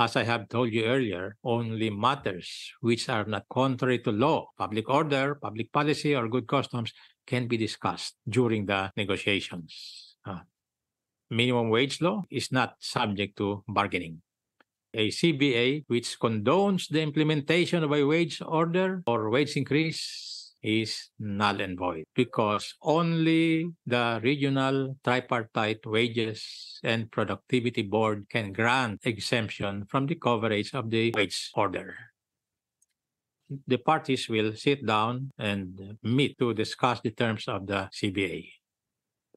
As I have told you earlier, only matters which are not contrary to law, public order, public policy, or good customs can be discussed during the negotiations. Uh, minimum wage law is not subject to bargaining. A C B A which condones the implementation of a wage order or wage increase is null and void because only the regional tripartite wages and productivity board can grant exemption from the coverage of the wage order. the parties will sit down and meet to discuss the terms of the C B A.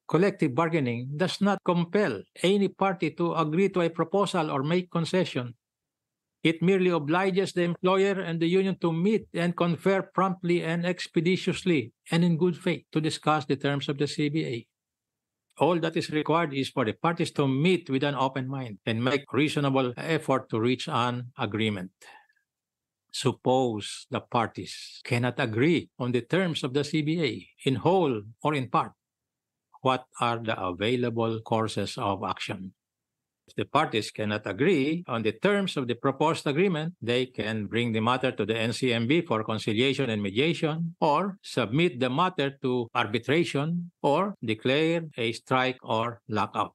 Collective bargaining does not compel any party to agree to a proposal or make concession. It merely obliges the employer and the union to meet and confer promptly and expeditiously and in good faith to discuss the terms of the C B A. All that is required is for the parties to meet with an open mind and make reasonable effort to reach an agreement. Suppose the parties cannot agree on the terms of the C B A in whole or in part. What are the available courses of action? If the parties cannot agree on the terms of the proposed agreement, they can bring the matter to the N C M B for conciliation and mediation, or submit the matter to arbitration, or declare a strike or lockout.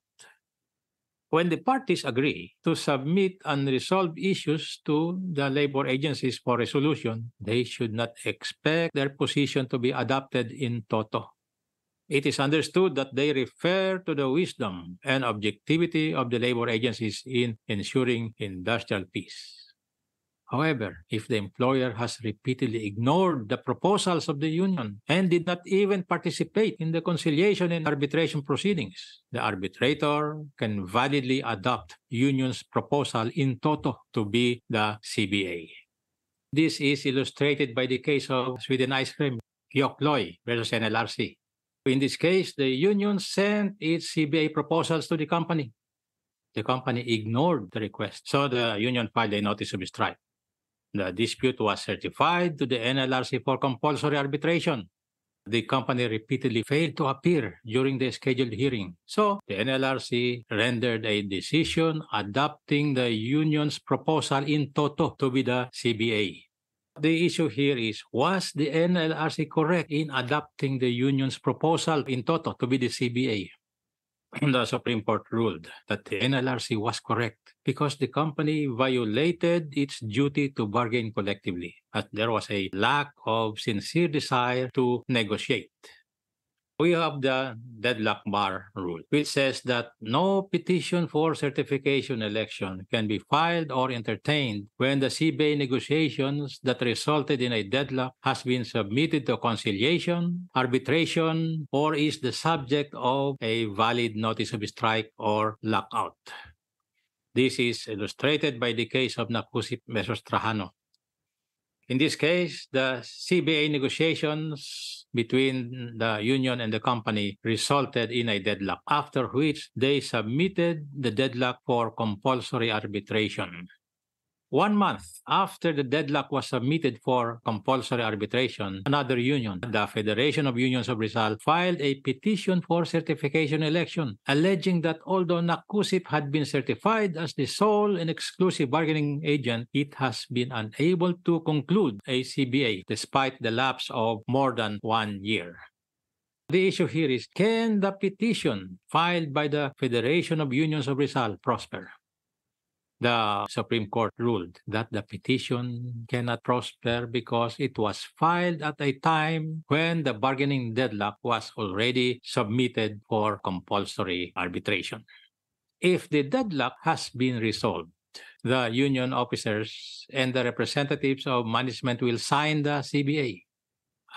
When the parties agree to submit unresolved issues to the labor agencies for resolution, they should not expect their position to be adopted in toto. It is understood that they refer to the wisdom and objectivity of the labor agencies in ensuring industrial peace. However, if the employer has repeatedly ignored the proposals of the union and did not even participate in the conciliation and arbitration proceedings, the arbitrator can validly adopt union's proposal in toto to be the C B A. This is illustrated by the case of Sweden Ice Cream, Jokloy versus N L R C. In this case, the union sent its C B A proposals to the company. The company ignored the request, so the union filed a notice of strike. The dispute was certified to the N L R C for compulsory arbitration. The company repeatedly failed to appear during the scheduled hearing, so the N L R C rendered a decision adopting the union's proposal in toto to be the C B A. The issue here is, was the N L R C correct in adopting the union's proposal in toto to be the C B A? The Supreme Court ruled that the N L R C was correct because the company violated its duty to bargain collectively, as there was a lack of sincere desire to negotiate. We have the deadlock bar rule, which says that no petition for certification election can be filed or entertained when the C B A negotiations that resulted in a deadlock has been submitted to conciliation, arbitration, or is the subject of a valid notice of strike or lockout. This is illustrated by the case of Nakusip Mesostrahano. In this case, the C B A negotiations between the union and the company resulted in a deadlock, after which they submitted the deadlock for compulsory arbitration. One month after the deadlock was submitted for compulsory arbitration, another union, the Federation of Unions of Rizal, filed a petition for certification election, alleging that although Nakusip had been certified as the sole and exclusive bargaining agent, it has been unable to conclude a C B A despite the lapse of more than one year. The issue here is, can the petition filed by the Federation of Unions of Rizal prosper? The Supreme Court ruled that the petition cannot prosper because it was filed at a time when the bargaining deadlock was already submitted for compulsory arbitration. If the deadlock has been resolved, the union officers and the representatives of management will sign the C B A.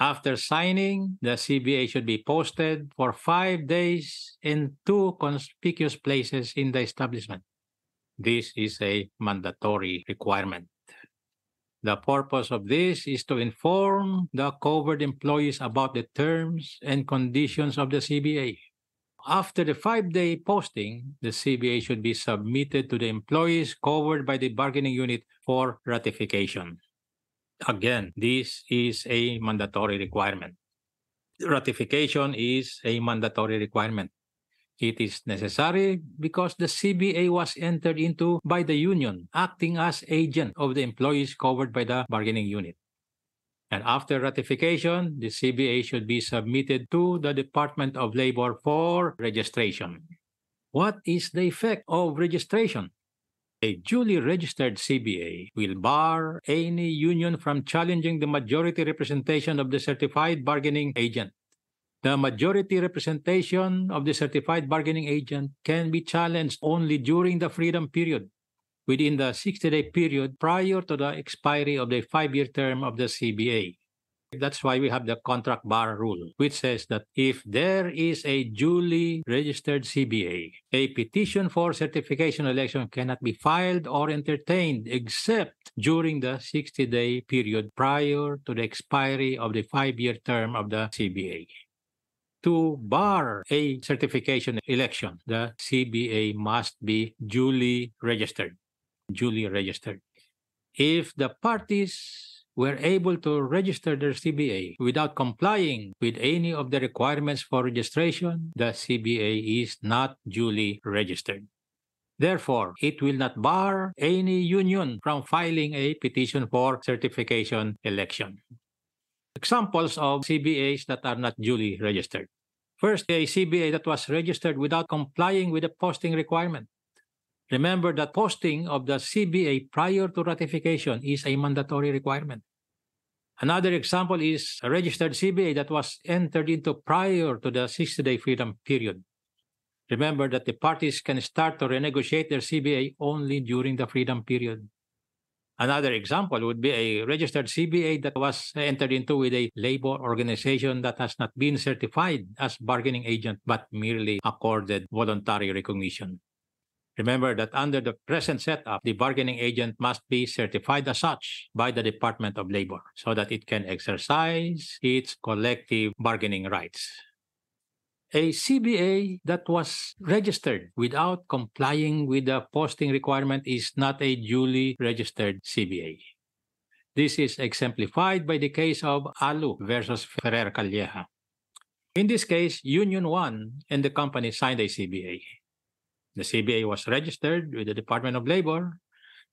After signing, the C B A should be posted for five days in two conspicuous places in the establishment. This is a mandatory requirement. The purpose of this is to inform the covered employees about the terms and conditions of the C B A. After the five-day posting, the C B A should be submitted to the employees covered by the bargaining unit for ratification. Again, this is a mandatory requirement. Ratification is a mandatory requirement. It is necessary because the C B A was entered into by the union, acting as agent of the employees covered by the bargaining unit. And after ratification, the C B A should be submitted to the Department of Labor for registration. What is the effect of registration? A duly registered C B A will bar any union from challenging the majority representation of the certified bargaining agent. The majority representation of the certified bargaining agent can be challenged only during the freedom period, within the sixty-day period prior to the expiry of the five-year term of the C B A. That's why we have the contract bar rule, which says that if there is a duly registered C B A, a petition for certification election cannot be filed or entertained except during the sixty-day period prior to the expiry of the five-year term of the C B A. To bar a certification election, the C B A must be duly registered. Duly registered. If the parties were able to register their C B A without complying with any of the requirements for registration, the C B A is not duly registered. Therefore, it will not bar any union from filing a petition for certification election. Examples of C B As that are not duly registered. First, a C B A that was registered without complying with the posting requirement. Remember that posting of the C B A prior to ratification is a mandatory requirement. Another example is a registered C B A that was entered into prior to the sixty-day freedom period. Remember that the parties can start to renegotiate their C B A only during the freedom period. Another example would be a registered C B A that was entered into with a labor organization that has not been certified as bargaining agent but merely accorded voluntary recognition. Remember that under the present setup, the bargaining agent must be certified as such by the Department of Labor so that it can exercise its collective bargaining rights. A C B A that was registered without complying with the posting requirement is not a duly registered C B A. This is exemplified by the case of A L U versus Ferrer-Calleja. In this case, Union One and the company signed a C B A. The C B A was registered with the Department of Labor.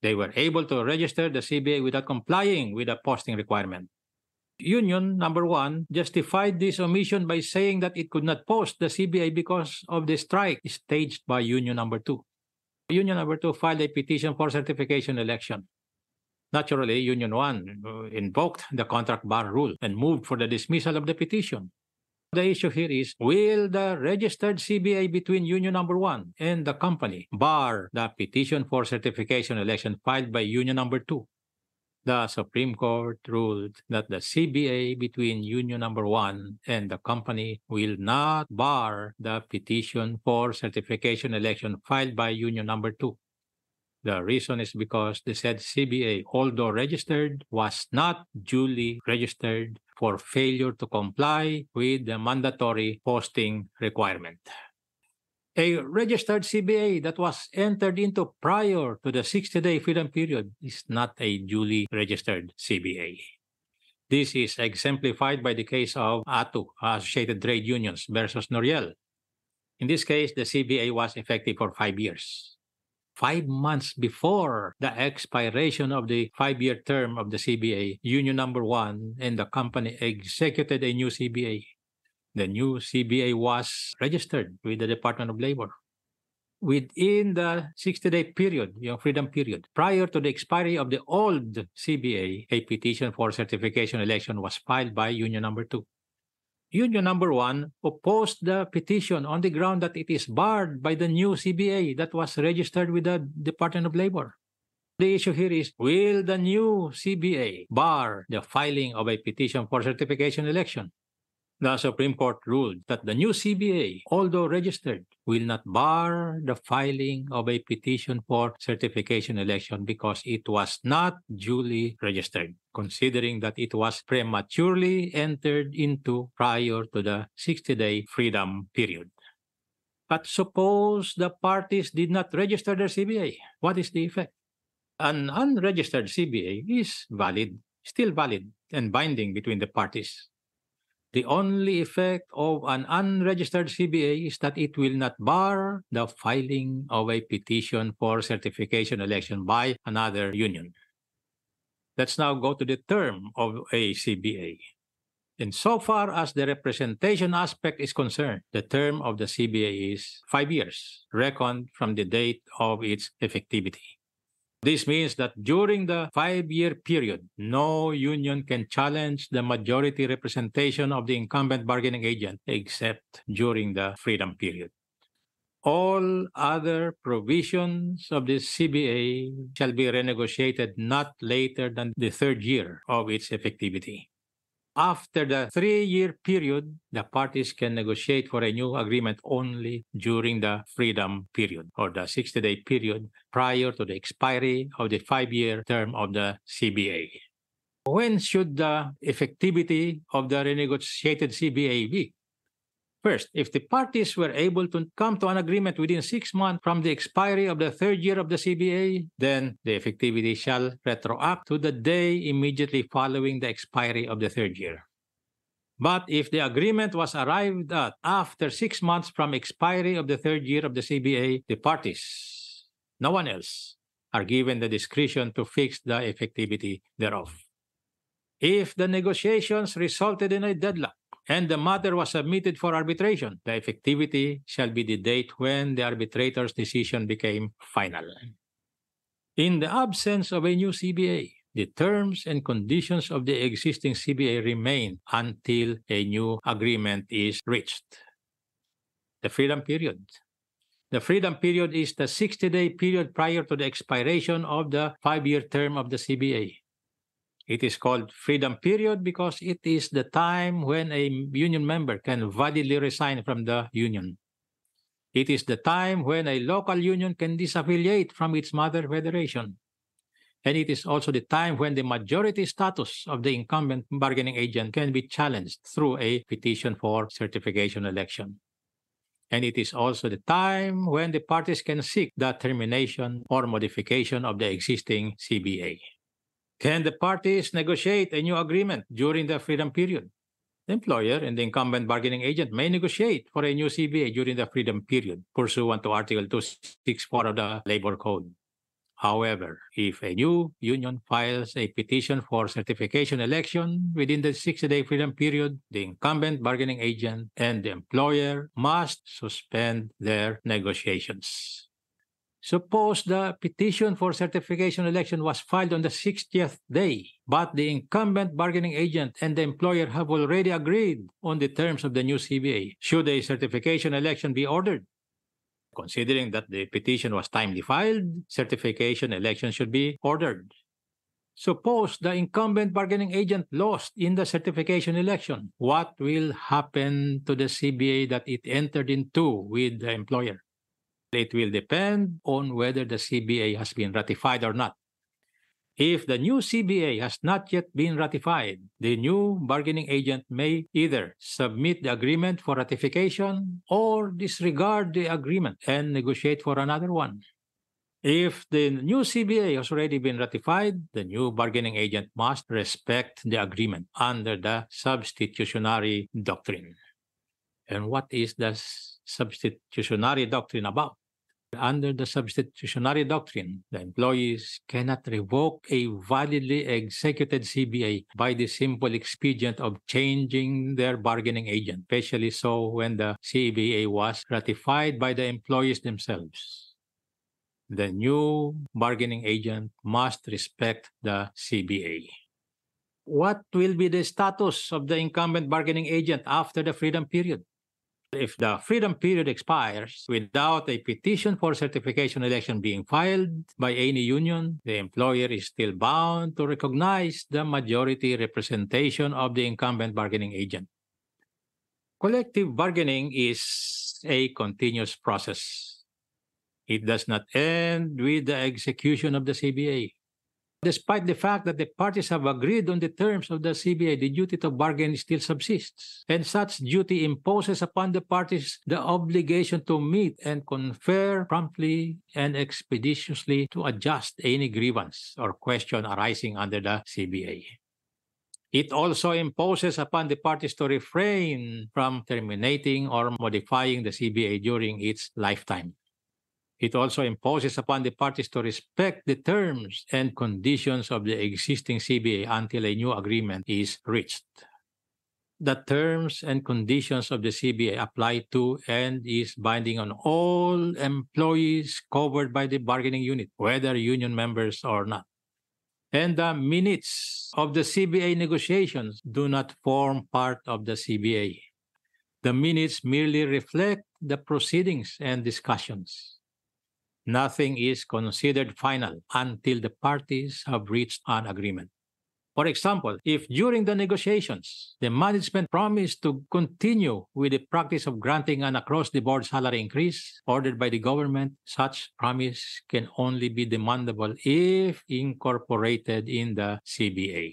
They were able to register the C B A without complying with the posting requirement. Union number one justified this omission by saying that it could not post the C B A because of the strike staged by Union number two. Union number two filed a petition for certification election. Naturally, Union one invoked the contract bar rule and moved for the dismissal of the petition. The issue here is, will the registered C B A between Union Number one and the company bar the petition for certification election filed by Union Number two? The Supreme Court ruled that the C B A between Union Number one and the company will not bar the petition for certification election filed by Union Number two. The reason is because the said C B A, although registered, was not duly registered for failure to comply with the mandatory posting requirement. A registered C B A that was entered into prior to the sixty-day freedom period is not a duly registered C B A. This is exemplified by the case of A T U, Associated Trade Unions, versus Noriel. In this case, the C B A was effective for five years. Five months before the expiration of the five-year term of the C B A, Union Number one and the company executed a new C B A. The new C B A was registered with the Department of Labor. Within the sixty-day period, your freedom period, prior to the expiry of the old C B A, a petition for certification election was filed by Union Number two. Union Number one opposed the petition on the ground that it is barred by the new C B A that was registered with the Department of Labor. The issue here is, will the new C B A bar the filing of a petition for certification election? The Supreme Court ruled that the new C B A, although registered, will not bar the filing of a petition for certification election because it was not duly registered, considering that it was prematurely entered into prior to the sixty-day freedom period. But suppose the parties did not register their C B A. What is the effect? An unregistered C B A is valid, still valid, and binding between the parties. The only effect of an unregistered C B A is that it will not bar the filing of a petition for certification election by another union. Let's now go to the term of a C B A. Insofar as the representation aspect is concerned, the term of the C B A is five years, reckoned from the date of its effectivity. This means that during the five-year period, no union can challenge the majority representation of the incumbent bargaining agent except during the freedom period. all other provisions of the C B A shall be renegotiated not later than the third year of its effectivity. After the three-year period, the parties can negotiate for a new agreement only during the freedom period or the sixty-day period prior to the expiry of the five-year term of the C B A. When should the effectivity of the renegotiated C B A be? First, if the parties were able to come to an agreement within six months from the expiry of the third year of the C B A, then the effectivity shall retroact to the day immediately following the expiry of the third year. But if the agreement was arrived at after six months from expiry of the third year of the C B A, the parties, no one else, are given the discretion to fix the effectivity thereof. If the negotiations resulted in a deadlock, and the matter was submitted for arbitration, the effectivity shall be the date when the arbitrator's decision became final. In the absence of a new C B A, the terms and conditions of the existing C B A remain until a new agreement is reached. The freedom period. The freedom period is the sixty-day period prior to the expiration of the five-year term of the C B A. It is called freedom period because it is the time when a union member can validly resign from the union. It is the time when a local union can disaffiliate from its mother federation. And it is also the time when the majority status of the incumbent bargaining agent can be challenged through a petition for certification election. And it is also the time when the parties can seek the termination or modification of the existing C B A. Can the parties negotiate a new agreement during the freedom period? The employer and the incumbent bargaining agent may negotiate for a new C B A during the freedom period pursuant to Article two sixty-four of the Labor Code. However, if a new union files a petition for certification election within the sixty-day freedom period, the incumbent bargaining agent and the employer must suspend their negotiations. Suppose the petition for certification election was filed on the sixtieth day, but the incumbent bargaining agent and the employer have already agreed on the terms of the new C B A. Should a certification election be ordered? Considering that the petition was timely filed, certification election should be ordered. Suppose the incumbent bargaining agent lost in the certification election. What will happen to the C B A that it entered into with the employer? It will depend on whether the C B A has been ratified or not. If the new C B A has not yet been ratified, the new bargaining agent may either submit the agreement for ratification or disregard the agreement and negotiate for another one. If the new C B A has already been ratified, the new bargaining agent must respect the agreement under the substitutionary doctrine. And what is the substitutionary doctrine about? Under the substitutionary doctrine, the employees cannot revoke a validly executed C B A by the simple expedient of changing their bargaining agent, especially so when the C B A was ratified by the employees themselves. The new bargaining agent must respect the C B A. What will be the status of the incumbent bargaining agent after the freedom period? If the freedom period expires without a petition for certification election being filed by any union, the employer is still bound to recognize the majority representation of the incumbent bargaining agent. Collective bargaining is a continuous process. It does not end with the execution of the C B A. Despite the fact that the parties have agreed on the terms of the C B A, the duty to bargain still subsists, and such duty imposes upon the parties the obligation to meet and confer promptly and expeditiously to adjust any grievance or question arising under the C B A. It also imposes upon the parties to refrain from terminating or modifying the C B A during its lifetime. It also imposes upon the parties to respect the terms and conditions of the existing C B A until a new agreement is reached. The terms and conditions of the C B A apply to and is binding on all employees covered by the bargaining unit, whether union members or not. And the minutes of the C B A negotiations do not form part of the C B A. the minutes merely reflect the proceedings and discussions. Nothing is considered final until the parties have reached an agreement. For example, if during the negotiations, the management promised to continue with the practice of granting an across-the-board salary increase ordered by the government, such promise can only be demandable if incorporated in the C B A.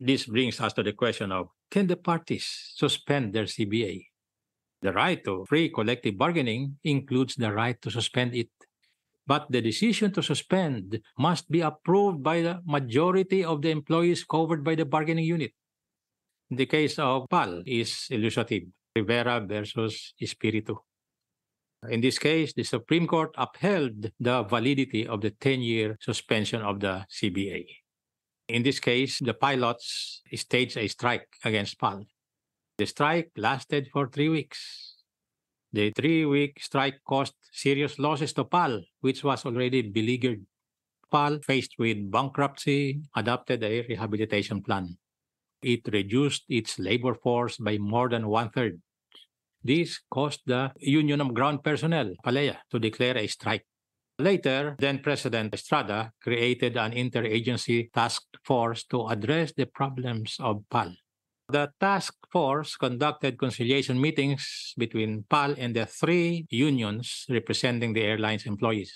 This brings us to the question of, can the parties suspend their C B A? The right to free collective bargaining includes the right to suspend it. But the decision to suspend must be approved by the majority of the employees covered by the bargaining unit. The case of P A L is illustrative, Rivera versus Espiritu. In this case, the Supreme Court upheld the validity of the ten-year suspension of the C B A. In this case, the pilots staged a strike against P A L. The strike lasted for three weeks. The three-week strike caused serious losses to P A L, which was already beleaguered. P A L, faced with bankruptcy, adopted a rehabilitation plan. It reduced its labor force by more than one-third. This caused the Union of Ground Personnel, Calleja, to declare a strike. Later, then-President Estrada created an interagency task force to address the problems of P A L. The task force conducted conciliation meetings between P A L and the three unions representing the airline's employees.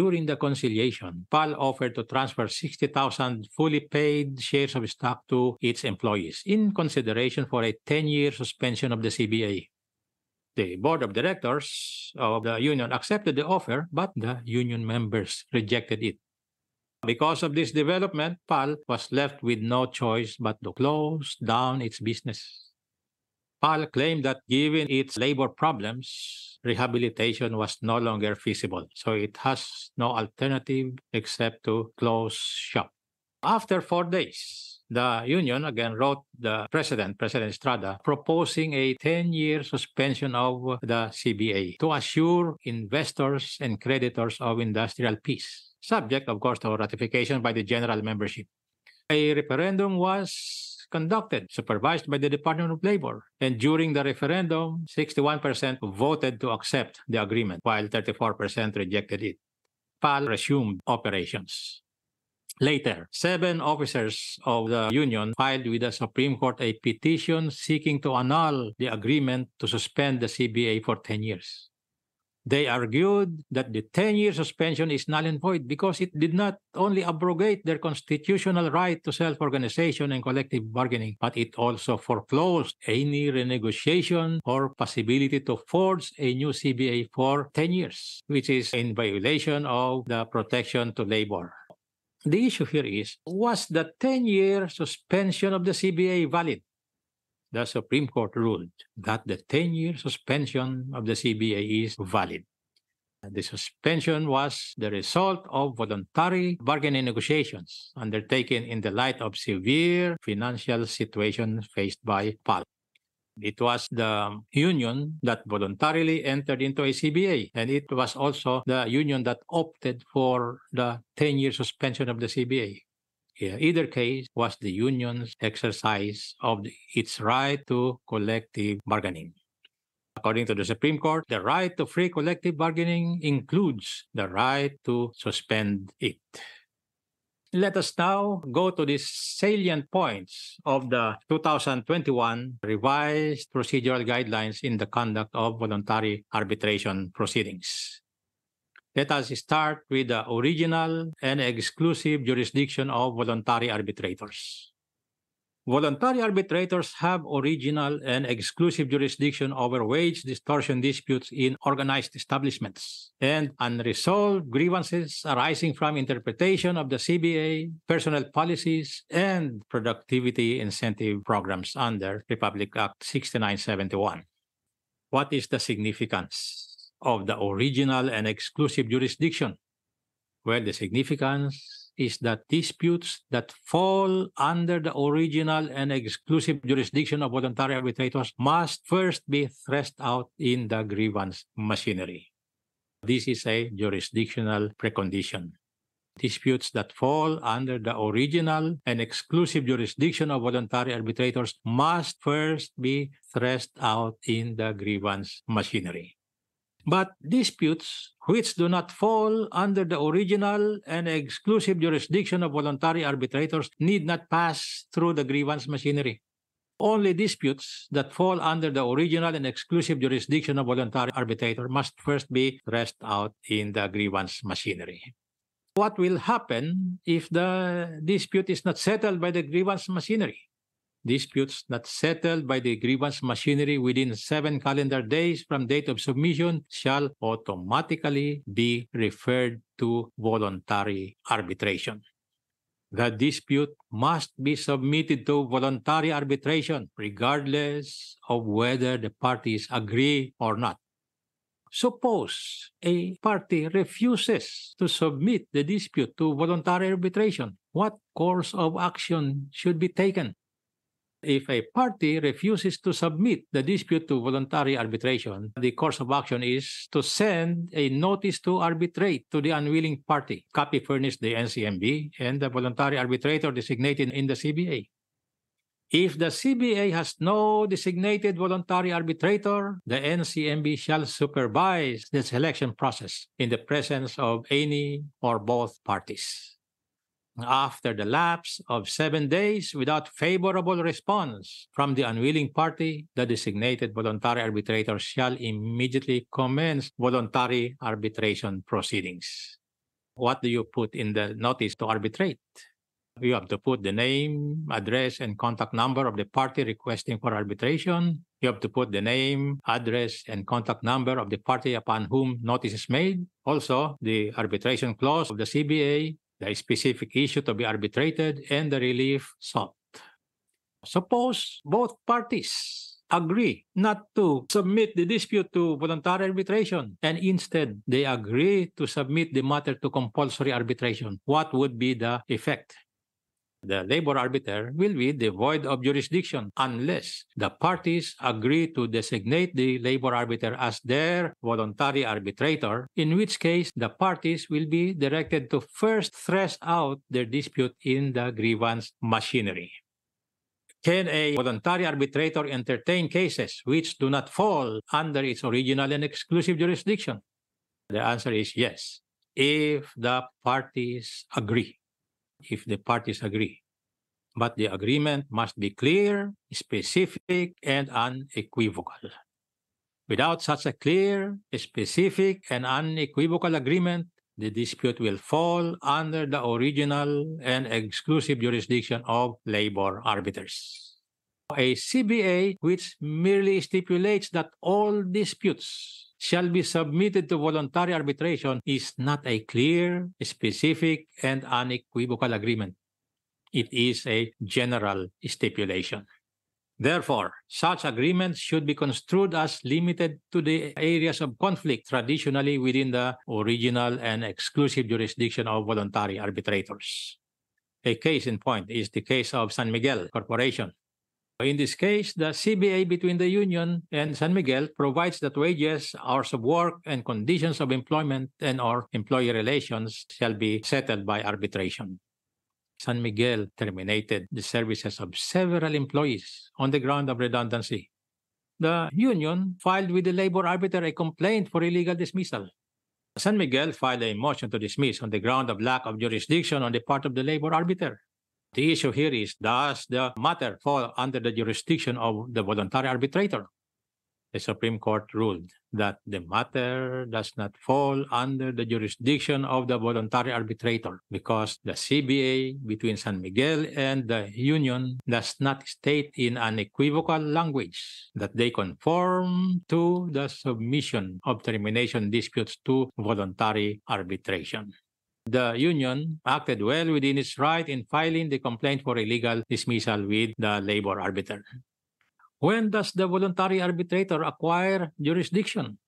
During the conciliation, P A L offered to transfer sixty thousand fully paid shares of stock to its employees in consideration for a ten-year suspension of the C B A. The board of directors of the union accepted the offer, but the union members rejected it. Because of this development, P A L was left with no choice but to close down its business. P A L claimed that given its labor problems, rehabilitation was no longer feasible, so it has no alternative except to close shop. After four days, the union again wrote the president, President Estrada, proposing a ten-year suspension of the C B A to assure investors and creditors of industrial peace, subject, of course, to ratification by the general membership. A referendum was conducted, supervised by the Department of Labor, and during the referendum, sixty-one percent voted to accept the agreement, while thirty-four percent rejected it. P A L resumed operations. Later, seven officers of the union filed with the Supreme Court a petition seeking to annul the agreement to suspend the C B A for ten years. They argued that the ten-year suspension is null and void because it did not only abrogate their constitutional right to self-organization and collective bargaining, but it also foreclosed any renegotiation or possibility to forge a new C B A for ten years, which is in violation of the protection to labor. The issue here is, was the ten-year suspension of the C B A valid? The Supreme Court ruled that the ten-year suspension of the C B A is valid. The suspension was the result of voluntary bargaining negotiations undertaken in the light of severe financial situation faced by P A L. It was the union that voluntarily entered into a C B A, and it was also the union that opted for the ten-year suspension of the C B A. In either case was the union's exercise of the, its right to collective bargaining. According to the Supreme Court, the right to free collective bargaining includes the right to suspend it. Let us now go to the salient points of the two thousand twenty-one revised procedural guidelines in the conduct of voluntary arbitration proceedings. Let us start with the original and exclusive jurisdiction of voluntary arbitrators. Voluntary arbitrators have original and exclusive jurisdiction over wage distortion disputes in organized establishments and unresolved grievances arising from interpretation of the C B A, personal policies, and productivity incentive programs under Republic Act sixty-nine seventy-one. What is the significance of the original and exclusive jurisdiction? Well, the significance is that disputes that fall under the original and exclusive jurisdiction of voluntary arbitrators must first be threshed out in the grievance machinery. This is a jurisdictional precondition. Disputes that fall under the original and exclusive jurisdiction of voluntary arbitrators must first be threshed out in the grievance machinery. But disputes which do not fall under the original and exclusive jurisdiction of voluntary arbitrators need not pass through the grievance machinery. Only disputes that fall under the original and exclusive jurisdiction of voluntary arbitrator must first be threshed out in the grievance machinery. What will happen if the dispute is not settled by the grievance machinery? Disputes not settled by the grievance machinery within seven calendar days from date of submission shall automatically be referred to voluntary arbitration. The dispute must be submitted to voluntary arbitration regardless of whether the parties agree or not. Suppose a party refuses to submit the dispute to voluntary arbitration, what course of action should be taken? If a party refuses to submit the dispute to voluntary arbitration, the course of action is to send a notice to arbitrate to the unwilling party, copy furnished the N C M B and the voluntary arbitrator designated in the C B A. If the C B A has no designated voluntary arbitrator, the N C M B shall supervise the selection process in the presence of any or both parties. After the lapse of seven days without favorable response from the unwilling party, the designated voluntary arbitrator shall immediately commence voluntary arbitration proceedings. What do you put in the notice to arbitrate? You have to put the name, address, and contact number of the party requesting for arbitration. You have to put the name, address, and contact number of the party upon whom notice is made. Also, the arbitration clause of the C B A, the specific issue to be arbitrated, and the relief sought. Suppose both parties agree not to submit the dispute to voluntary arbitration, and instead they agree to submit the matter to compulsory arbitration. What would be the effect? The labor arbiter will be devoid of jurisdiction unless the parties agree to designate the labor arbiter as their voluntary arbitrator, in which case the parties will be directed to first thresh out their dispute in the grievance machinery. Can a voluntary arbitrator entertain cases which do not fall under its original and exclusive jurisdiction? The answer is yes, if the parties agree. If the parties agree. But the agreement must be clear, specific, and unequivocal. Without such a clear, specific, and unequivocal agreement, the dispute will fall under the original and exclusive jurisdiction of labor arbiters. A C B A which merely stipulates that all disputes shall be submitted to voluntary arbitration is not a clear, specific, and unequivocal agreement. It is a general stipulation. Therefore, such agreements should be construed as limited to the areas of conflict traditionally within the original and exclusive jurisdiction of voluntary arbitrators. A case in point is the case of San Miguel Corporation. In this case, the C B A between the union and San Miguel provides that wages, hours of work, and conditions of employment and or employee relations shall be settled by arbitration. San Miguel terminated the services of several employees on the ground of redundancy. The union filed with the labor arbiter a complaint for illegal dismissal. San Miguel filed a motion to dismiss on the ground of lack of jurisdiction on the part of the labor arbiter. The issue here is, does the matter fall under the jurisdiction of the voluntary arbitrator? The Supreme Court ruled that the matter does not fall under the jurisdiction of the voluntary arbitrator because the C B A between San Miguel and the union does not state in unequivocal language that they conform to the submission of termination disputes to voluntary arbitration. The union acted well within its right in filing the complaint for illegal dismissal with the labor arbiter. When does the voluntary arbitrator acquire jurisdiction?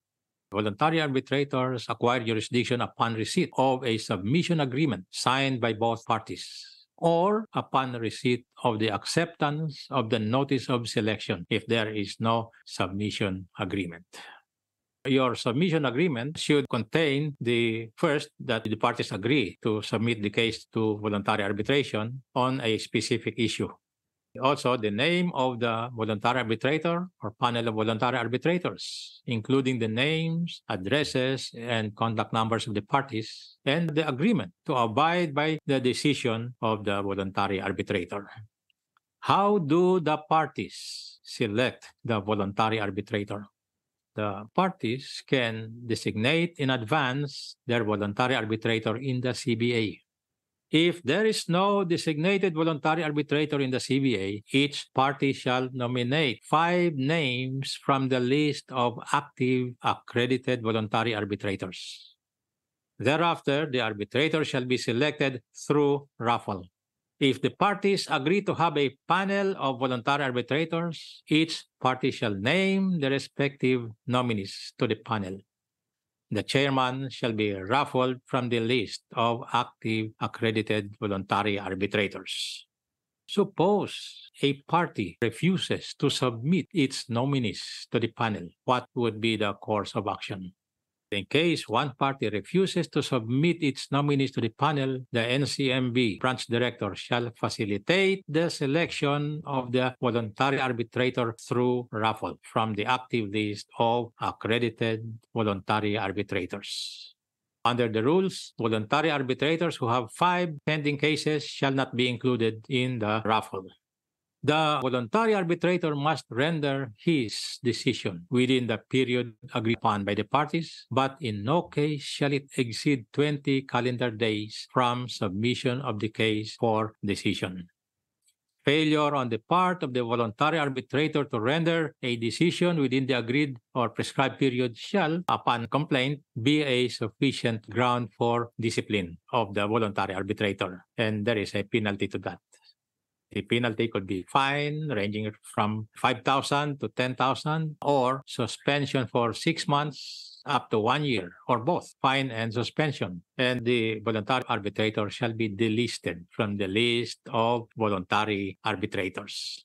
Voluntary arbitrators acquire jurisdiction upon receipt of a submission agreement signed by both parties or upon receipt of the acceptance of the notice of selection if there is no submission agreement. Your submission agreement should contain the first that the parties agree to submit the case to voluntary arbitration on a specific issue. Also, the name of the voluntary arbitrator or panel of voluntary arbitrators, including the names, addresses, and contact numbers of the parties, and the agreement to abide by the decision of the voluntary arbitrator. How do the parties select the voluntary arbitrator? The parties can designate in advance their voluntary arbitrator in the C B A. If there is no designated voluntary arbitrator in the C B A, each party shall nominate five names from the list of active accredited voluntary arbitrators. Thereafter, the arbitrator shall be selected through raffle. If the parties agree to have a panel of voluntary arbitrators, each party shall name the respective nominees to the panel. The chairman shall be raffled from the list of active accredited voluntary arbitrators. Suppose a party refuses to submit its nominees to the panel, what would be the course of action? In case one party refuses to submit its nominees to the panel, the N C M B branch director shall facilitate the selection of the voluntary arbitrator through raffle from the active list of accredited voluntary arbitrators. Under the rules, voluntary arbitrators who have five pending cases shall not be included in the raffle. The voluntary arbitrator must render his decision within the period agreed upon by the parties, but in no case shall it exceed twenty calendar days from submission of the case for decision. Failure on the part of the voluntary arbitrator to render a decision within the agreed or prescribed period shall, upon complaint, be a sufficient ground for discipline of the voluntary arbitrator, and there is a penalty to that. The penalty could be fine, ranging from five thousand to ten thousand, or suspension for six months up to one year, or both, fine and suspension. And the voluntary arbitrator shall be delisted from the list of voluntary arbitrators.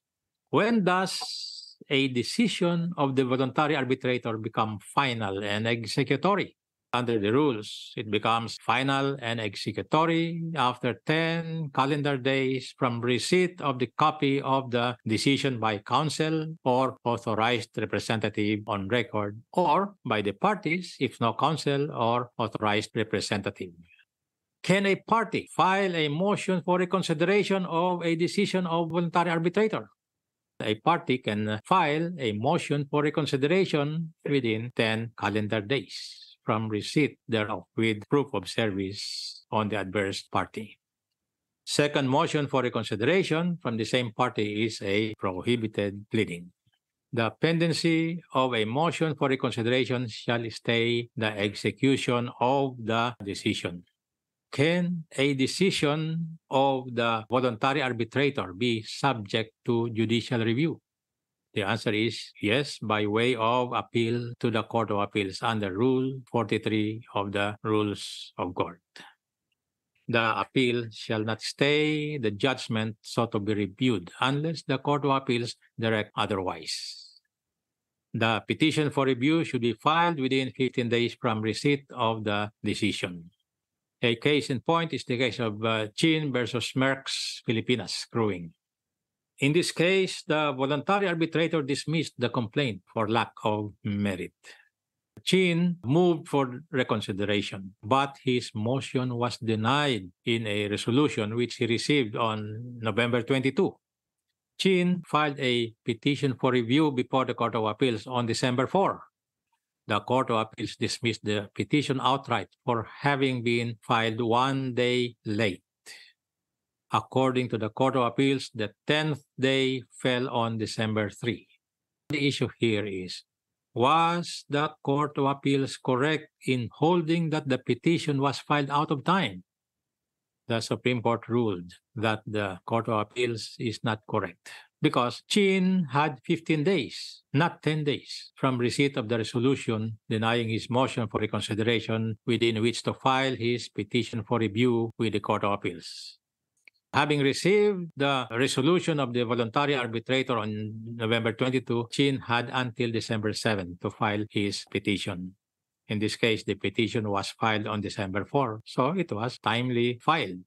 When does a decision of the voluntary arbitrator become final and executory? Under the rules, it becomes final and executory after ten calendar days from receipt of the copy of the decision by counsel or authorized representative on record, or by the parties if no counsel or authorized representative. Can a party file a motion for reconsideration of a decision of voluntary arbitrator? A party can file a motion for reconsideration within ten calendar days from receipt thereof with proof of service on the adverse party. Second motion for reconsideration from the same party is a prohibited pleading. The pendency of a motion for reconsideration shall stay the execution of the decision. Can a decision of the voluntary arbitrator be subject to judicial review? The answer is yes, by way of appeal to the Court of Appeals under Rule forty-three of the Rules of Court. The appeal shall not stay the judgment sought to be reviewed unless the Court of Appeals direct otherwise. The petition for review should be filed within fifteen days from receipt of the decision. A case in point is the case of uh, Chin versus Merck's Filipinas Brewing. In this case, the voluntary arbitrator dismissed the complaint for lack of merit. Chin moved for reconsideration, but his motion was denied in a resolution which he received on November twenty-second. Chin filed a petition for review before the Court of Appeals on December fourth. The Court of Appeals dismissed the petition outright for having been filed one day late. According to the Court of Appeals, the tenth day fell on December third. The issue here is, was the Court of Appeals correct in holding that the petition was filed out of time? The Supreme Court ruled that the Court of Appeals is not correct because Chin had fifteen days, not ten days, from receipt of the resolution denying his motion for reconsideration within which to file his petition for review with the Court of Appeals. Having received the resolution of the voluntary arbitrator on November twenty-second, Chin had until December seventh to file his petition. In this case, the petition was filed on December fourth, so it was timely filed.